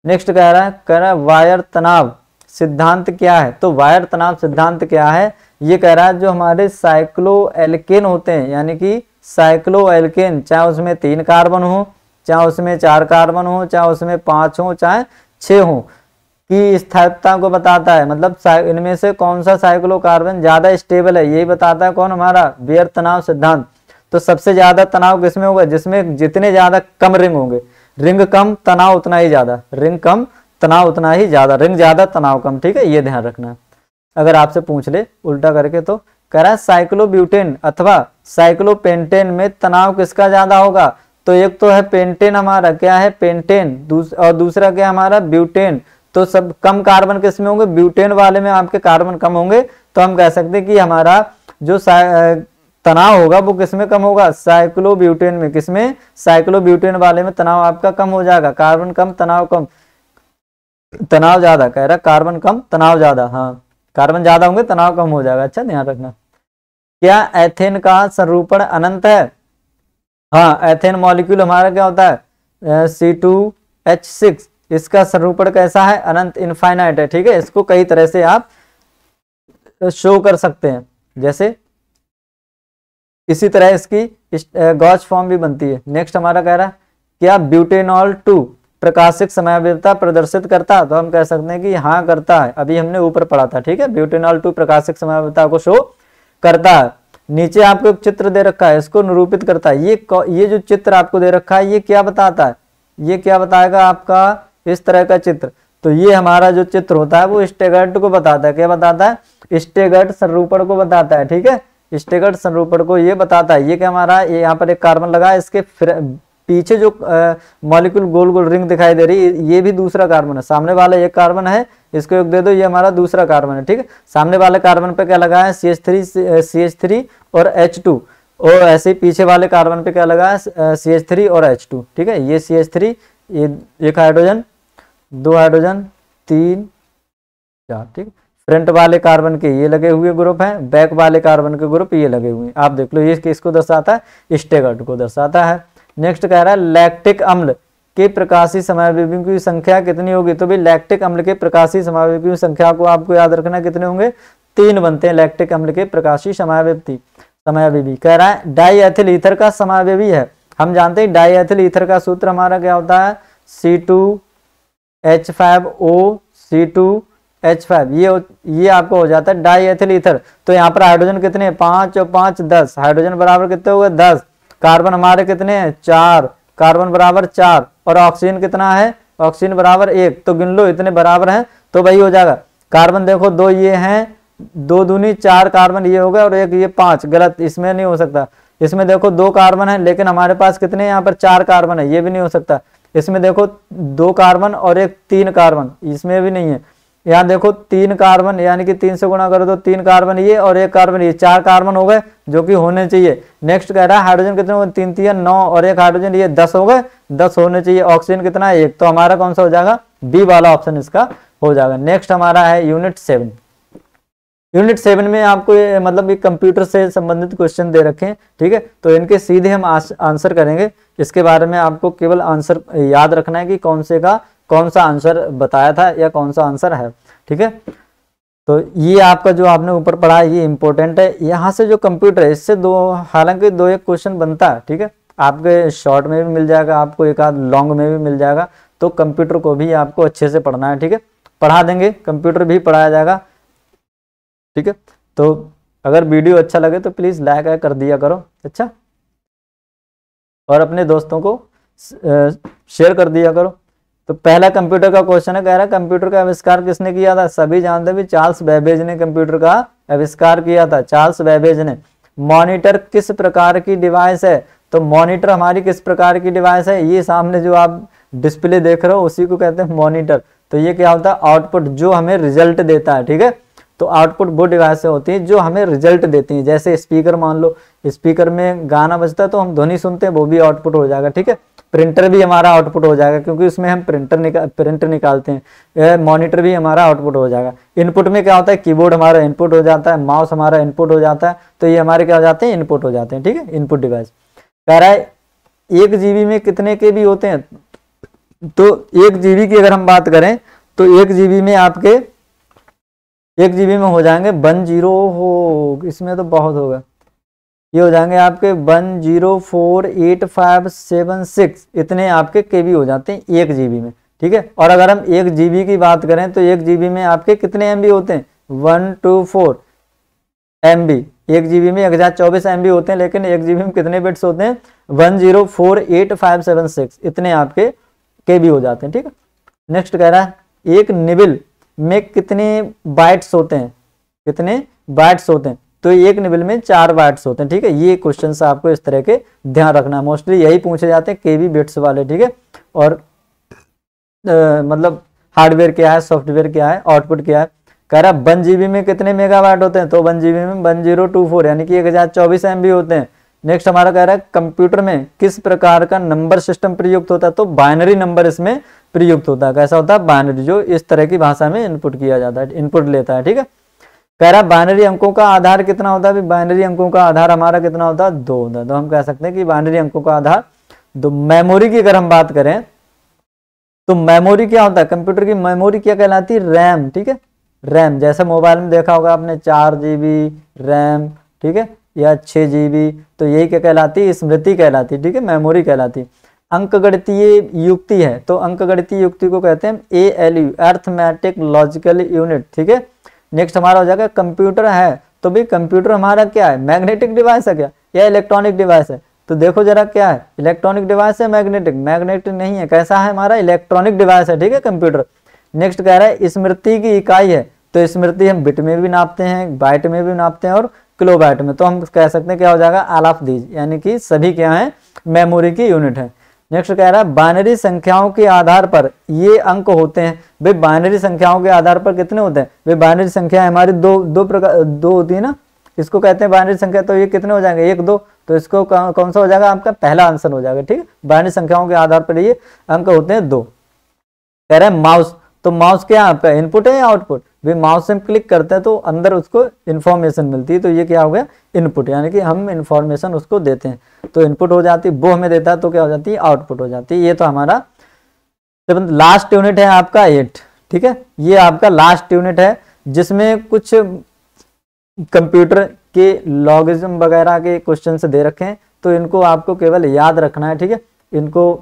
नेक्स्ट कह रहा है कह रहा है वायर तनाव सिद्धांत क्या है? तो वायर तनाव सिद्धांत क्या है? ये कह रहा है जो हमारे साइक्लो एल्केन होते हैं, यानी कि साइक्लो एल्केन, चाहे उसमें तीन कार्बन हो, चाहे उसमें चार कार्बन हो, चाहे उसमें पांच हो, चाहे छः हो, की स्थायित्वता को बताता है। मतलब इनमें से कौन सा साइक्लो कार्बन ज्यादा स्टेबल है, यही बताता है कौन? हमारा बेयर तनाव सिद्धांत। तो सबसे ज्यादा तनाव किसमें होगा? जिसमें जितने ज्यादा कम रिंग होंगे। रिंग कम तनाव उतना ही ज्यादा, रिंग कम तनाव उतना ही ज्यादा, रिंग ज्यादा तनाव कम। ठीक है, ये ध्यान रखना। अगर आपसे पूछ ले उल्टा करके तो कह रहा है साइक्लोब्यूटेन अथवा साइक्लोपेंटेन में तनाव किसका ज्यादा होगा? तो एक तो है पेंटेन, हमारा क्या है पेंटेन, दूस, और दूसरा क्या हमारा ब्यूटेन। तो सब कम कार्बन किसमें होंगे? ब्यूटेन वाले में आपके कार्बन कम होंगे। तो हम कह सकते हैं कि हमारा जो तनाव होगा वो किसमें कम होगा? साइक्लोब्यूटेन में। किसमें? साइक्लोब्यूटेन वाले में तनाव आपका कम हो जाएगा। कार्बन कम तनाव कम, तनाव ज्यादा। कह रहा कार्बन कम तनाव ज्यादा, हाँ कार्बन ज्यादा होंगे तनाव कम हो जाएगा। अच्छा ध्यान रखना। क्या एथेन का संरूपण अनंत है? हाँ, एथेन मॉलिक्यूल हमारा क्या होता है? C two H six. इसका संरूपण कैसा है? अनंत, इनफाइनाइट है। ठीक है, इसको कई तरह से आप शो कर सकते हैं। जैसे इसी तरह इसकी गॉच फॉर्म भी बनती है। नेक्स्ट हमारा कह रहा है क्या ब्यूटेनॉल टू प्रकाशिक समावेशता प्रदर्शित करता? तो हम कह सकते हैं कि हाँ करता है। अभी हमने ऊपर पढ़ा था। ठीक है, ब्यूटेनॉल टू प्रकाशिक समावेशता को शो करता है। नीचे आपको एक चित्र दे रखा है, इसको निरूपित करता है। ये ये जो चित्र आपको दे रखा है ये क्या बताता है? ये क्या बताएगा आपका? इस तरह का चित्र। तो ये हमारा जो चित्र होता है वो स्टेगर्ट को बताता है। क्या बताता है? स्टेगर्ट संरूपण को बताता है। ठीक है, स्टेगर्ट संरूपण को ये बताता है। ये क्या हमारा? ये यहाँ पर एक कार्बन लगा है, इसके पीछे जो मॉलिक्यूल गोल गोल रिंग दिखाई दे रही है ये भी दूसरा कार्बन है। सामने वाला एक कार्बन है, इसको एक दे दो, ये हमारा दूसरा कार्बन है। ठीक है, सामने वाले कार्बन पे क्या लगा है? C H three C H three और एच टू और ऐसे पीछे वाले कार्बन पे क्या लगा है? सी एच थ्री और एच टू। ठीक है, ये सी एच थ्री, ये एक हाइड्रोजन, दो हाइड्रोजन, तीन, चार। ठीक, फ्रंट वाले कार्बन के ये लगे हुए ग्रुप हैं, बैक वाले कार्बन के ग्रुप ये लगे हुए हैं। आप देख लो, ये किसको दर्शाता है? स्टेगर्ट को दर्शाता है। नेक्स्ट कह रहा है लैक्टिक अम्ल के प्रकाशीय समावेशियों की संख्या कितनी होगी? तो भी लैक्टिक अम्ल के प्रकाशीय समावेशियों की संख्या को आपको याद रखना, कितने होंगे? तीन बनते हैं लैक्टिक अम्ल के प्रकाशीय समावेशी समावेशी कह रहा है डाईएथिल ईथर का समावेशी है। हम जानते हैं डाईएथिल ईथर का सूत्र हमारा क्या होता है? C two H five O C two H five. ये ये आपको हो जाता है डाईएथिल ईथर। तो यहाँ पर हाइड्रोजन कितने? पांच और पांच दस। हाइड्रोजन बराबर कितने हो गए? दस। कार्बन हमारे कितने हैं? चार। कार्बन बराबर चार। और ऑक्सीजन कितना है? ऑक्सीजन बराबर एक। तो गिन लो इतने बराबर हैं, तो वही हो जाएगा। कार्बन देखो दो ये हैं, दो दूनी चार कार्बन ये हो गए और एक ये पांच। गलत, इसमें नहीं हो सकता। इसमें देखो दो कार्बन है, लेकिन हमारे पास कितने यहाँ पर? चार कार्बन है, ये भी नहीं हो सकता। इसमें देखो दो कार्बन और एक तीन कार्बन, इसमें भी नहीं है। यहाँ देखो तीन कार्बन, यानी कि तीन से गुणा करो तो तीन कार्बन ये और एक कार्बन ये, चार कार्बन हो गए जो कि होने चाहिए। नेक्स्ट कह रहा है हाइड्रोजन कितने हो गए? तीन तीन नौ और एक हाइड्रोजन ये दस हो गए, दस होने चाहिए। ऑक्सीजन कितना है? एक। तो हमारा कौन सा हो जाएगा? बी वाला ऑप्शन इसका हो जाएगा। नेक्स्ट हमारा है यूनिट सेवन। यूनिट सेवन में आपको ये, मतलब ये कंप्यूटर से संबंधित क्वेश्चन दे रखे हैं। ठीक है, तो इनके सीधे हम आंसर करेंगे। इसके बारे में आपको केवल आंसर याद रखना है कि कौन से का कौन सा आंसर बताया था या कौन सा आंसर है। ठीक है, तो ये आपका जो आपने ऊपर पढ़ा है ये इंपॉर्टेंट है। यहाँ से जो कंप्यूटर है इससे दो, हालांकि दो एक क्वेश्चन बनता है। ठीक है, आपके शॉर्ट में भी मिल जाएगा, आपको एक आध लॉन्ग में भी मिल जाएगा। तो कंप्यूटर को भी आपको अच्छे से पढ़ना है। ठीक है, पढ़ा देंगे, कंप्यूटर भी पढ़ाया जाएगा। ठीक है, तो अगर वीडियो अच्छा लगे तो प्लीज़ लाइक कर दिया करो। अच्छा, और अपने दोस्तों को शेयर कर दिया करो। तो पहला कंप्यूटर का क्वेश्चन है, कह रहा है कंप्यूटर का आविष्कार किसने किया था? सभी जानते हैं चार्ल्स बैबेज ने कंप्यूटर का आविष्कार किया था। चार्ल्स बैबेज ने। मॉनिटर किस प्रकार की डिवाइस है? तो मॉनिटर हमारी किस प्रकार की डिवाइस है? ये सामने जो आप डिस्प्ले देख रहे हो उसी को कहते हैं मॉनिटर। तो ये क्या होता है? आउटपुट, जो हमें रिजल्ट देता है। ठीक है, तो आउटपुट वो डिवाइसें होती हैं जो हमें रिजल्ट देती हैं। जैसे स्पीकर, मान लो स्पीकर में गाना बजता है तो हम ध्वनि सुनते हैं, वो भी आउटपुट हो जाएगा। ठीक है, प्रिंटर भी हमारा आउटपुट हो जाएगा क्योंकि उसमें हम प्रिंटर निकाल प्रिंट निकालते हैं। मॉनिटर भी हमारा आउटपुट हो जाएगा। इनपुट में क्या होता है, कीबोर्ड हमारा इनपुट हो जाता है, माउस हमारा इनपुट हो जाता है, तो ये हमारे क्या हो जाते हैं, इनपुट हो जाते हैं। ठीक है, इनपुट डिवाइस कह रहा है एक जीबी में कितने के भी होते हैं, तो एक जीबी की अगर हम बात करें तो एक जीबी में आपके एक जीबी में हो जाएंगे वन जीरो हो इसमें तो बहुत होगा, ये हो जाएंगे आपके one zero four eight five seven six इतने आपके केबी हो जाते हैं एक जीबी में। ठीक है, और अगर हम एक जीबी की बात करें तो एक जीबी में आपके कितने एमबी होते हैं, वन टू फोर एमबी। एक जीबी में एक हजार चौबीस एमबी होते हैं, लेकिन एक जीबी में कितने बिट्स होते हैं, one zero four eight five seven six इतने आपके केबी हो जाते हैं। ठीक है, नेक्स्ट कह रहा है एक निबिल में कितने बाइट्स होते हैं, कितने बाइट्स होते हैं, तो एक निबिल में चार बाइट्स होते हैं। ठीक है, ये क्वेश्चन आपको इस तरह के ध्यान रखना है, मोस्टली यही पूछे जाते हैं केबी बिट्स वाले। ठीक है, और आ, मतलब हार्डवेयर क्या है, सॉफ्टवेयर क्या है, आउटपुट क्या है। कह रहा वन जीबी में कितने मेगावाट होते हैं, तो वन जीबी में वन जीरो टू फोर यानी कि एक हजार चौबीस एमबी होते हैं। नेक्स्ट हमारा कह रहा है कंप्यूटर में किस प्रकार का नंबर सिस्टम प्रयुक्त होता है, तो बाइनरी नंबर इसमें प्रयुक्त होता है। कैसा होता है, बाइनरी, जो इस तरह की भाषा में इनपुट किया जाता है, इनपुट लेता है। ठीक है, कह रहा है बाइनरी अंकों का आधार कितना होता है, बाइनरी अंकों का आधार हमारा कितना होता है, दो होता है, तो हम कह सकते हैं कि बाइनरी अंकों का आधार दो। मेमोरी की अगर हम बात करें तो मेमोरी क्या होता है, कंप्यूटर की मेमोरी क्या कहलाती है, रैम। ठीक है, रैम, जैसे मोबाइल में देखा होगा आपने चार जीबी रैम, ठीक है, या छः जीबी, तो यही क्या कहलाती है, स्मृति कहलाती है। ठीक है, मेमोरी कहलाती है। अंकगणितीय युक्ति है, तो अंकगणितीय युक्ति को कहते हैं A L U, arithmetic logical unit. ठीक है, नेक्स्ट हमारा हो जाएगा कंप्यूटर है, तो भाई कंप्यूटर हमारा क्या है, मैग्नेटिक डिवाइस है क्या, या इलेक्ट्रॉनिक डिवाइस है, तो देखो जरा क्या है, इलेक्ट्रॉनिक डिवाइस है, मैग्नेटिक मैग्नेटिक नहीं है, कैसा है हमारा, इलेक्ट्रॉनिक डिवाइस है। ठीक है, कंप्यूटर। नेक्स्ट कह रहा है स्मृति की इकाई है, तो स्मृति हम बिट में भी नापते हैं, बाइट में भी नापते हैं, और किलोबाइट में, तो हम कह सकते हैं क्या हो जाएगा, ऑल ऑफ दीज, यानी कि सभी क्या है, मेमोरी की यूनिट है। नेक्स्ट कह रहा है बाइनरी संख्याओं के आधार पर ये अंक होते हैं, भाई बाइनरी संख्याओं के आधार पर कितने होते हैं, भाई बाइनरी संख्या हमारी दो दो प्रकार दो होती है ना, इसको कहते हैं बाइनरी संख्या, तो ये कितने हो जाएंगे, एक दो, तो इसको कौन सा हो जाएगा, आपका पहला आंसर हो जाएगा। ठीक है, बाइनरी संख्याओं के आधार पर ये अंक होते हैं दो। कह रहा है माउस, तो माउस क्या आपका इनपुट है या आउटपुट, वे माउस से हम क्लिक करते हैं तो अंदर उसको इन्फॉर्मेशन मिलती है, तो ये क्या हो गया, इनपुट, यानी कि हम इन्फॉर्मेशन उसको देते हैं तो इनपुट हो जाती है, वो हमें देता है तो क्या हो जाती है, आउटपुट हो जाती है। ये तो हमारा लास्ट यूनिट है आपका एट। ठीक है, ये आपका लास्ट यूनिट है जिसमें कुछ कंप्यूटर के लॉगिज्म वगैरह के क्वेश्चन दे रखे हैं, तो इनको आपको केवल याद रखना है। ठीक है, इनको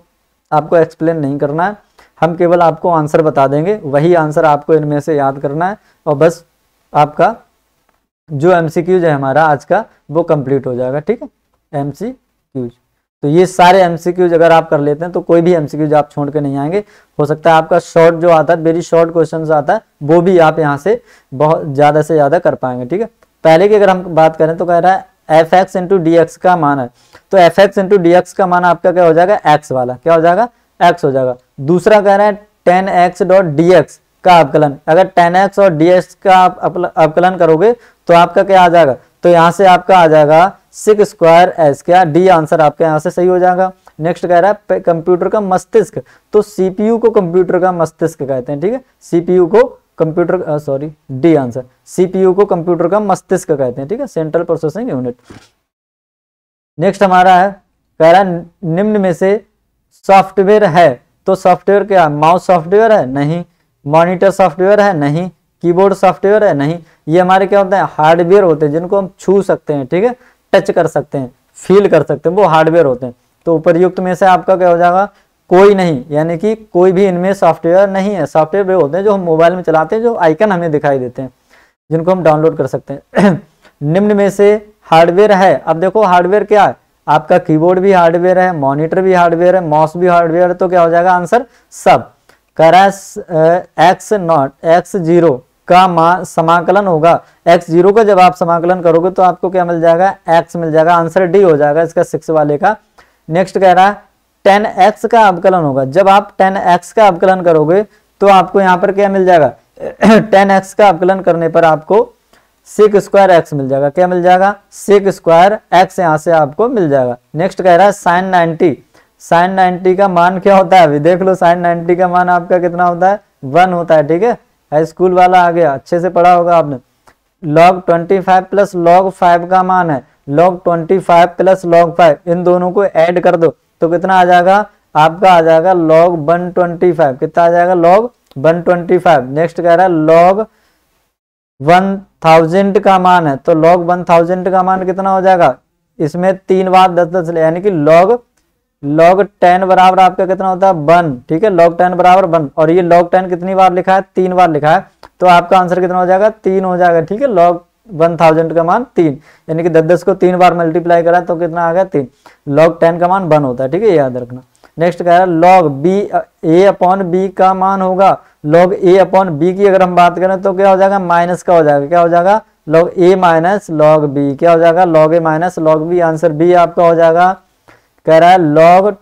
आपको एक्सप्लेन नहीं करना है, हम केवल आपको आंसर बता देंगे, वही आंसर आपको इनमें से याद करना है, और बस आपका जो एमसीक्यूज है हमारा आज का वो कंप्लीट हो जाएगा। ठीक है, एमसीक्यूज, तो ये सारे एमसीक्यूज अगर आप कर लेते हैं तो कोई भी एमसीक्यूज आप छोड़ के नहीं आएंगे। हो सकता है आपका शॉर्ट जो आता है, वेरी शॉर्ट क्वेश्चन आता है, वो भी आप यहाँ से बहुत ज़्यादा से ज़्यादा कर पाएंगे। ठीक है, पहले की अगर हम बात करें तो कह रहा है F X into D x का मान है, तो F X into D x का मान आपका क्या हो जाएगा, एक्स वाला क्या हो जाएगा, एक्स हो जाएगा। दूसरा कह रहा है tan X dot D x का अवकलन, अगर टेन एक्स और डी एक्स का आप अवकलन करोगे तो आपका क्या आ जाएगा, तो यहाँ से आपका आ जाएगा सिक्स स्क्वायर एस, क्या डी आंसर आपका यहाँ से सही हो जाएगा। नेक्स्ट कह रहा है कंप्यूटर का मस्तिष्क, तो सीपीयू को कंप्यूटर का मस्तिष्क कहते हैं। ठीक है, सीपीयू को computer sorry D answer CPU को कंप्यूटर का मस्तिष्क कहते हैं। ठीक है, सेंट्रल प्रोसेसिंग यूनिट। नेक्स्ट हमारा है कह रहा है निम्न में से सॉफ्टवेयर है, तो सॉफ्टवेयर क्या, माउस सॉफ्टवेयर है, नहीं, मॉनिटर सॉफ्टवेयर है, नहीं, कीबोर्ड सॉफ्टवेयर है, नहीं, ये हमारे क्या होते हैं, हार्डवेयर होते हैं, जिनको हम छू सकते हैं। ठीक है, टच कर सकते हैं, फील कर सकते हैं, वो हार्डवेयर होते हैं। तो उपर्युक्त में से आपका क्या हो जाएगा, कोई नहीं, यानी कि कोई भी इनमें सॉफ्टवेयर नहीं है। सॉफ्टवेयर वे होते हैं जो हम मोबाइल में चलाते हैं, जो आइकन हमें दिखाई देते हैं, जिनको हम डाउनलोड कर सकते हैं। निम्न में से हार्डवेयर है, अब देखो हार्डवेयर क्या है, आपका कीबोर्ड भी हार्डवेयर है, मॉनिटर भी हार्डवेयर है, माउस भी हार्डवेयर है, तो क्या हो जाएगा आंसर सब। कह रहा है एक्स नॉट एक्स जीरो का मा समाकलन होगा, एक्स जीरो का जब आप समाकलन करोगे तो आपको क्या मिल जाएगा, एक्स मिल जाएगा, आंसर डी हो जाएगा इसका सिक्स वाले का। नेक्स्ट कह रहा है टेन एक्स का अवकलन होगा, जब आप टेन एक्स का अवकलन करोगे तो आपको यहाँ पर क्या मिल जाएगा, टेन एक्स का अवकलन करने पर आपको सेक स्क्वायर एक्स मिल जाएगा, क्या मिल जाएगा, सेक स्क्वायर एक्स यहाँ से आपको मिल जाएगा। नेक्स्ट कह रहा है साइन नाइन्टी, साइन नाइन्टी का मान क्या होता है, अभी देख लो साइन नाइन्टी का मान आपका कितना होता है, वन होता है। ठीक है, हाई स्कूल वाला आ गया, अच्छे से पढ़ा होगा आपने। Log twenty five plus log five का मान है, log twenty five plus log five इन दोनों को ऐड कर दो तो कितना आ जाएगा आपका, आ जाएगा लॉग वन ट्वेंटी फाइव, कितना आ जाएगा log one twenty five. Next कह रहा है लॉग वन थाउजेंड का मान है, तो लॉग वन थाउजेंड का मान कितना हो जाएगा, इसमें तीन बार दस दस यानी कि लॉग लॉग टेन बराबर आपका कितना होता है वन। ठीक है, लॉग टेन बराबर वन, और ये लॉग टेन कितनी बार लिखा है, तीन बार लिखा है, तो आपका आंसर कितना हो जाएगा, तीन हो जाएगा। ठीक है, लॉग वन थाउजेंड का मान तीन, यानी कि दस दस को तीन बार मल्टीप्लाई करा तो कितना आ गया तीन, लॉग टेन का मान वन होता है। ठीक है, याद रखना। नेक्स्ट कह रहा है log B A upon B का मान होगा, लॉग ए अपॉन बी की अगर हम बात करें तो क्या हो जाएगा, माइनस का हो जाएगा, क्या हो जाएगा log A minus log B, क्या हो जाएगा log A minus log B, answer B आपका हो जाएगा। कह रहा है लॉग,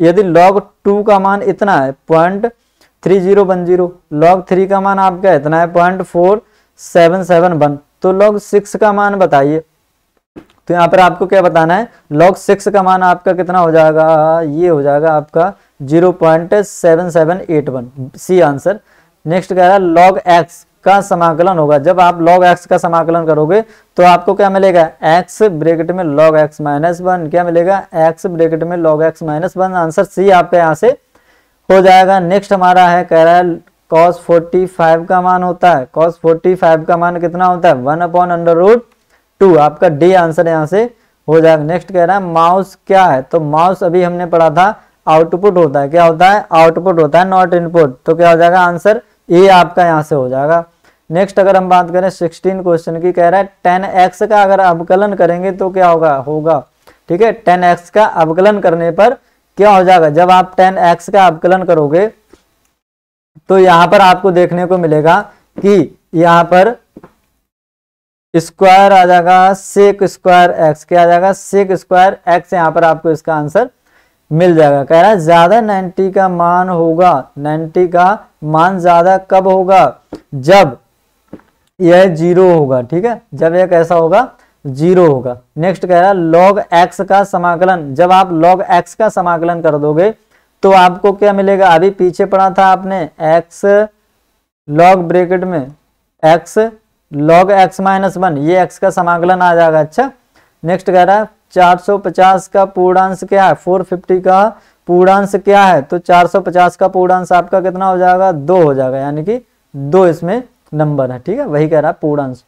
यदि लॉग टू का मान इतना है point three zero one zero, log three का मान आपका इतना है point four seven seven one, तो लॉग सिक्स का मान बताइए, तो यहाँ पर आपको क्या बताना है, लॉग सिक्स का मान आपका कितना हो जाएगा, ये हो जाएगा आपका zero point seven seven eight one, C answer. Next कह रहा है लॉग एक्स का समाकलन होगा, जब आप लॉग एक्स का समाकलन करोगे तो आपको क्या मिलेगा, एक्स ब्रैकेट में लॉग एक्स माइनस वन, क्या मिलेगा एक्स ब्रैकेट में log x minus one, answer C आपका यहाँ से हो जाएगा। नेक्स्ट हमारा है, कह रहा है कॉस फोर्टी फाइव का मान होता है, कॉस फोर्टी फाइव का मान कितना होता है, one upon under root two, आपका डी आंसर यहाँ से हो जाएगा। नेक्स्ट कह रहा है माउस क्या है, तो माउस अभी हमने पढ़ा था आउटपुट होता है, क्या होता है आउटपुट होता है, नॉट इनपुट, तो क्या हो जाएगा आंसर ए आपका यहाँ से हो जाएगा। नेक्स्ट अगर हम बात करें सोलह क्वेश्चन की, कह रहा है टेन एक्स का अगर अवकलन करेंगे तो क्या होगा होगा ठीक है, टेन एक्स का अवकलन करने पर क्या हो जाएगा, जब आप टेन एक्स का अवकलन करोगे तो यहाँ पर आपको देखने को मिलेगा कि यहाँ पर स्क्वायर आ जाएगा सेक स्क्वायर एक्स, क्या आ जाएगा सेक स्क्वायर एक्स, यहाँ पर आपको इसका आंसर मिल जाएगा। कह रहा है ज्यादा नब्बे का मान होगा, नब्बे का मान ज्यादा कब होगा, जब यह जीरो होगा। ठीक है, जब यह कैसा होगा जीरो होगा। नेक्स्ट कह रहा है लॉग एक्स का समाकलन, जब आप लॉग एक्स का समाकलन कर दोगे तो आपको क्या मिलेगा, अभी पीछे पढ़ा था आपने एक्स लॉग ब्रेकेट में x log x minus one, ये एक्स का समाकलन आ जाएगा। अच्छा, नेक्स्ट कह रहा है चार सौ पचास का पूर्णांश क्या है, चार सौ पचास का पूर्णांश क्या है, तो चार सौ पचास का पूर्णांश आपका कितना हो जाएगा दो हो जाएगा, यानी कि दो इसमें नंबर है। ठीक है, वही कह रहा है पूर्णांश।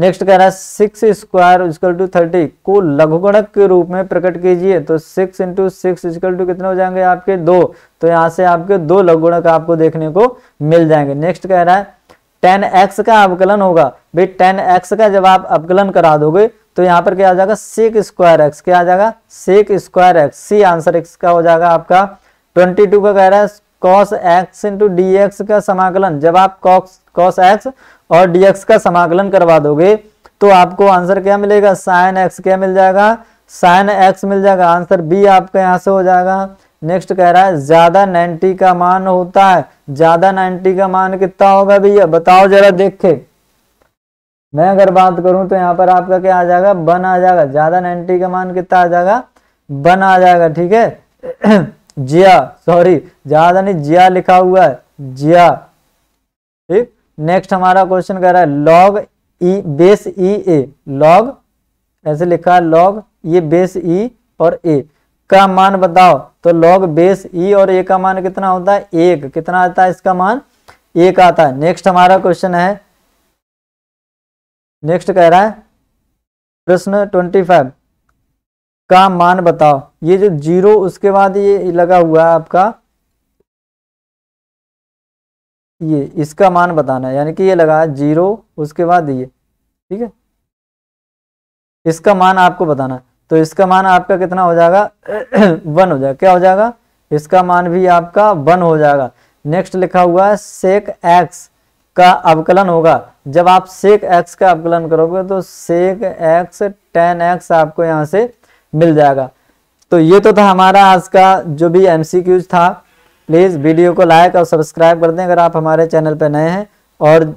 नेक्स्ट कह रहा है six square equal to thirty को लघुगणक के रूप में प्रकट कीजिए, तो six into six equal to कितने हो जाएंगे आपके दो, तो यहाँ से आपके दो लघुगणक आपको देखने को मिल जाएंगे। नेक्स्ट कह रहा है टेन एक्स का अवकलन होगा, भाई टेन एक्स का जब आप अवकलन करा दोगे तो यहाँ पर क्या आ जाएगा सेक स्क्वायर एक्स, क्या आ जाएगा sec square x, C answer इसका हो जाएगा आपका। ट्वेंटी टू का कह रहा है cos x into D x का समाकलन, जब आप कॉस कॉस एक्स और डी एक्स का समाकलन करवा दोगे तो आपको आंसर क्या मिलेगा, साइन एक्स क्या मिल जाएगा, साइन एक्स मिल जाएगा, आंसर बी आपका यहाँ से हो जाएगा। नेक्स्ट कह रहा है ज्यादा नब्बे का मान होता है, ज्यादा नब्बे का मान कितना होगा भैया बताओ जरा, देखे मैं अगर बात करूं तो यहाँ पर आपका क्या आ जाएगा वन आ जाएगा, ज्यादा नब्बे का मान कितना आ जाएगा वन आ जाएगा। ठीक है, जिया सॉरी ज्यादा नहीं जिया लिखा हुआ है जिया। ठीक, नेक्स्ट हमारा क्वेश्चन कह रहा है लॉग ई बेस ई ए, लॉग ऐसे लिखा है लॉग ये बेस ई और ए का मान बताओ, तो लॉग बेस ई और ए का मान कितना होता है एक, कितना आता है इसका मान एक आता है। नेक्स्ट हमारा क्वेश्चन है, नेक्स्ट कह रहा है प्रश्न पच्चीस का मान बताओ, ये जो जीरो उसके बाद ये लगा हुआ है आपका, ये इसका मान बताना है, यानी कि ये लगा है जीरो उसके बाद ये, ठीक है इसका मान आपको बताना है, तो इसका मान आपका कितना हो जाएगा वन हो जाएगा, क्या हो जाएगा इसका मान भी आपका वन हो जाएगा। नेक्स्ट लिखा हुआ है सेक एक्स का अवकलन होगा, जब आप सेक एक्स का अवकलन करोगे तो सेक एक्स टेन एक्स आपको यहाँ से मिल जाएगा। तो ये तो था हमारा आज का जो भी एमसीक्यूज था। प्लीज़ वीडियो को लाइक और सब्सक्राइब कर दें अगर आप हमारे चैनल पर नए हैं, और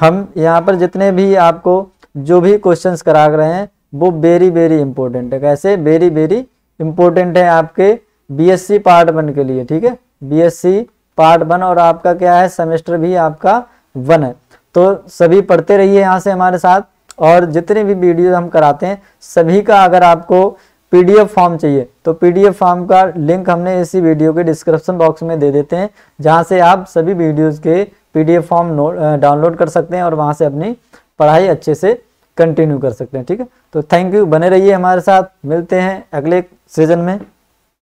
हम यहाँ पर जितने भी आपको जो भी क्वेश्चंस करा रहे हैं वो वेरी वेरी इंपॉर्टेंट है, कैसे वेरी वेरी इम्पोर्टेंट है आपके बीएससी पार्ट वन के लिए, ठीक है, बीएससी पार्ट वन, और आपका क्या है सेमेस्टर भी आपका वन है। तो सभी पढ़ते रहिए यहाँ से हमारे साथ, और जितने भी वीडियो हम कराते हैं सभी का अगर आपको पीडीएफ फॉर्म चाहिए तो पीडीएफ फॉर्म का लिंक हमने इसी वीडियो के डिस्क्रिप्शन बॉक्स में दे देते हैं, जहाँ से आप सभी वीडियोज़ के पीडीएफ फॉर्म डाउनलोड कर सकते हैं और वहाँ से अपनी पढ़ाई अच्छे से कंटिन्यू कर सकते हैं। ठीक है, तो थैंक यू, बने रहिए हमारे साथ, मिलते हैं अगले सीजन में।